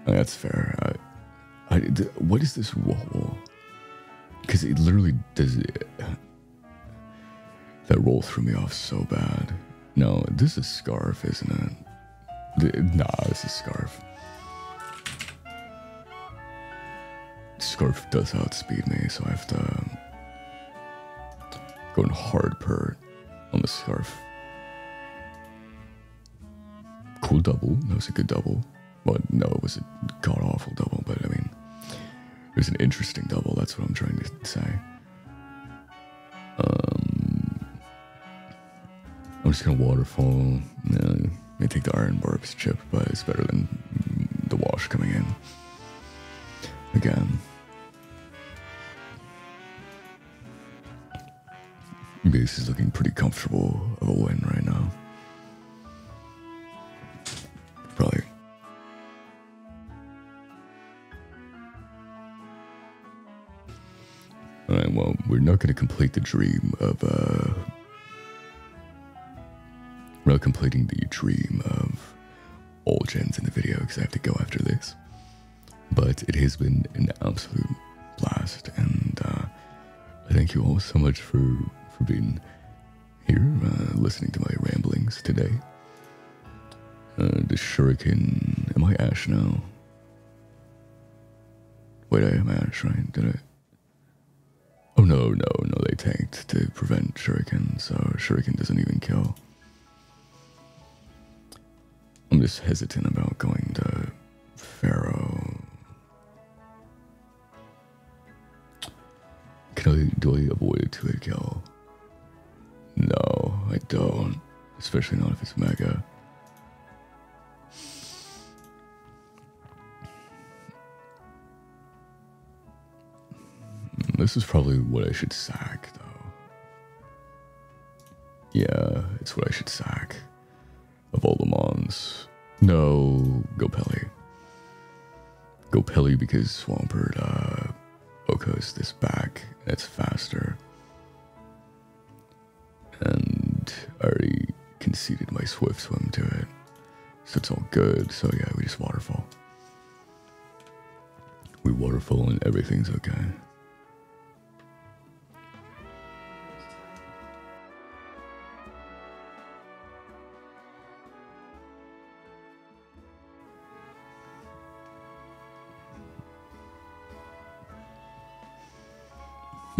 Oh, that's fair. I, I, what is this roll? Because it literally does it. That roll threw me off so bad. No, this is Scarf, isn't it? The, nah, this is Scarf. Scarf does outspeed me, so I have to go hard per on the Scarf. Cool double. That was a good double. Well, no, it was a god-awful double, but I mean, it was an interesting double. That's what I'm trying to say. Um, I'm just going to waterfall. Yeah, I take the Iron Barbs chip, but it's better than the wash coming in. Again. This is looking pretty comfortable of a win right now. Probably. Alright, well, we're not going to complete the dream of, uh... we're not completing the dream of all gens in the video, because I have to go after this. But it has been an absolute blast, and, uh, I thank you all so much for, for being here, uh, listening to my ramblings today. Uh, the Shuriken... Am I Ash now? Wait, I am Ash, right? Did I... Oh no, no, no, they tanked to prevent Shuriken, so Shuriken doesn't even kill. I'm just hesitant about going to Pharaoh. Can I, do I avoid a two hit kill? No, I don't. Especially not if it's Mega. This is probably what I should sack, though. Yeah, it's what I should sack. Of all the Mons. No, go Peli. Go Peli because Swampert, uh, Okos this back. That's faster. And I already conceded my Swift Swim to it. So it's all good. So yeah, we just Waterfall. We Waterfall and everything's okay.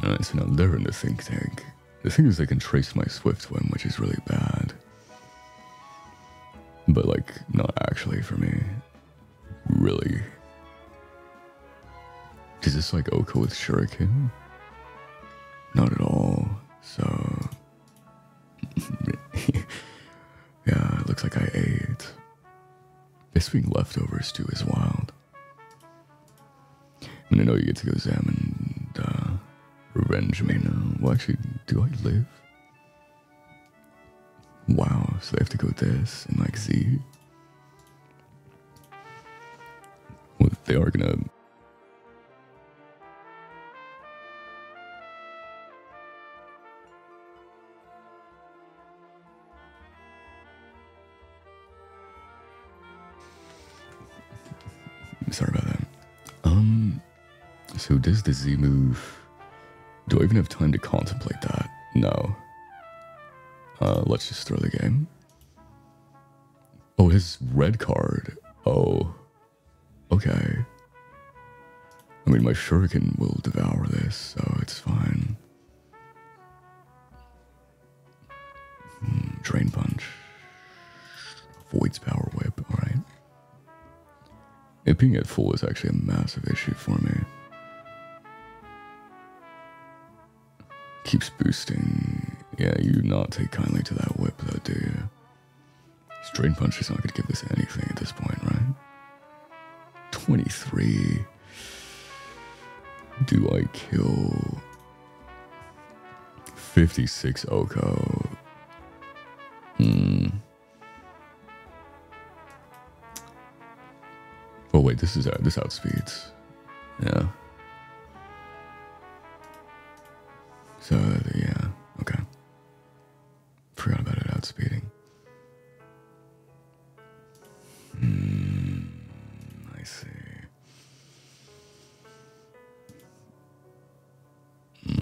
Alright, so now they're in the think tank. The thing is they can trace my Swift Swim, which is really bad. But like, not actually for me. Really. Is this like Oka with Shuriken? Not at all, so... yeah, it looks like I ate. This being leftovers too is wild. I mean, I know you get to go Zam and, uh... Revenge me now. Well, actually, do I live? Wow, so they have to go this and like Z. Well, they are gonna. Sorry about that. Um, so does the Z move? Do I even have time to contemplate that? No. Uh, let's just throw the game. Oh, his red card. Oh, okay. I mean, my shuriken will devour this, so it's fine. Mm, drain punch. Void's power whip, all right. It being at full is actually a massive issue for me. Keeps boosting. Yeah, you not take kindly to that whip though, do you? This drain punch is not gonna give this anything at this point, right? twenty-three. Do I kill fifty-six Oko? Hmm. Oh wait, this is out, this outspeeds. Yeah. So yeah, okay. Forgot about it outspeeding. Hmm. I see.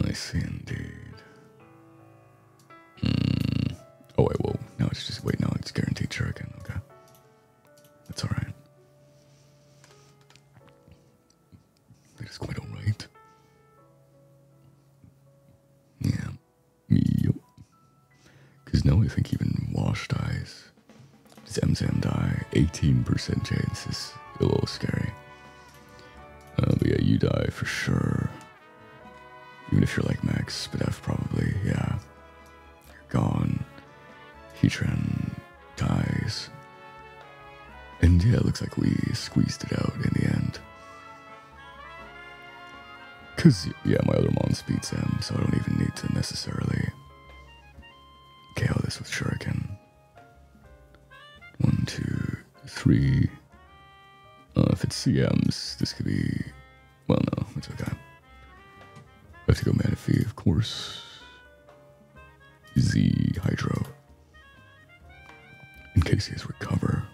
I see indeed. Hmm. Oh wait, whoa. No, it's just wait. No, it's guaranteed shuriken. Okay. That's all right. That is quite all right. Yeah. Yep. Because now I think even Wash dies. Zamzam die. eighteen percent chance is a little scary. Uh, but yeah, you die for sure. Even if you're like Max Spadef, probably. Yeah. You're gone. Heatran dies. And yeah, it looks like we squeezed it out in the end. Because, yeah, my other mons beats them, so I don't even need to necessarily K O this with shuriken. One, two, three. Uh, if it's C Ms, this could be... Well, no, it's okay. I have to go Manaphy, of course. Z Hydro. In case he has recover.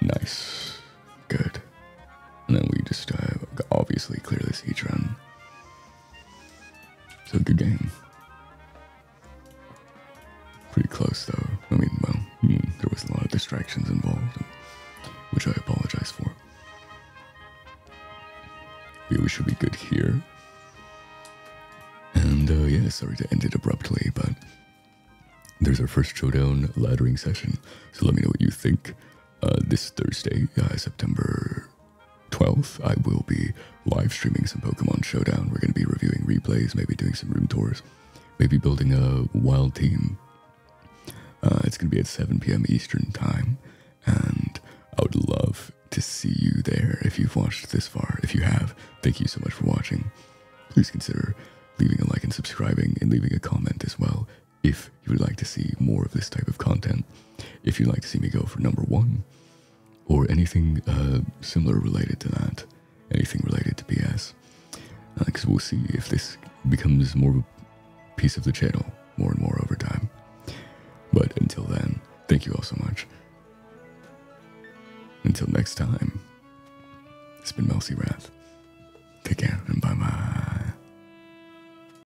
Nice. Good. And then we just uh, obviously clear this Heatran. So good game. Pretty close though. I mean, well, there was a lot of distractions involved, which I apologize for. Yeah, we should be good here. And uh, yeah, sorry to end it abruptly, but there's our first showdown laddering session. So let me know what you think. Uh, this Thursday, uh, September twelfth, I will be live streaming some Pokemon Showdown. We're going to be reviewing replays, maybe doing some room tours, maybe building a wild team. Uh, it's going to be at seven p m Eastern time, and I would love to see you there if you've watched this far. If you have, thank you so much for watching. Please consider leaving a like and subscribing and leaving a comment as well if you would like to see more of this type of content. If you'd like to see me go for number one, or anything uh, similar related to that, anything related to P S, because uh, we'll see if this becomes more of a piece of the channel more and more over time. But until then, thank you all so much. Until next time, it's been Melcy Wrath.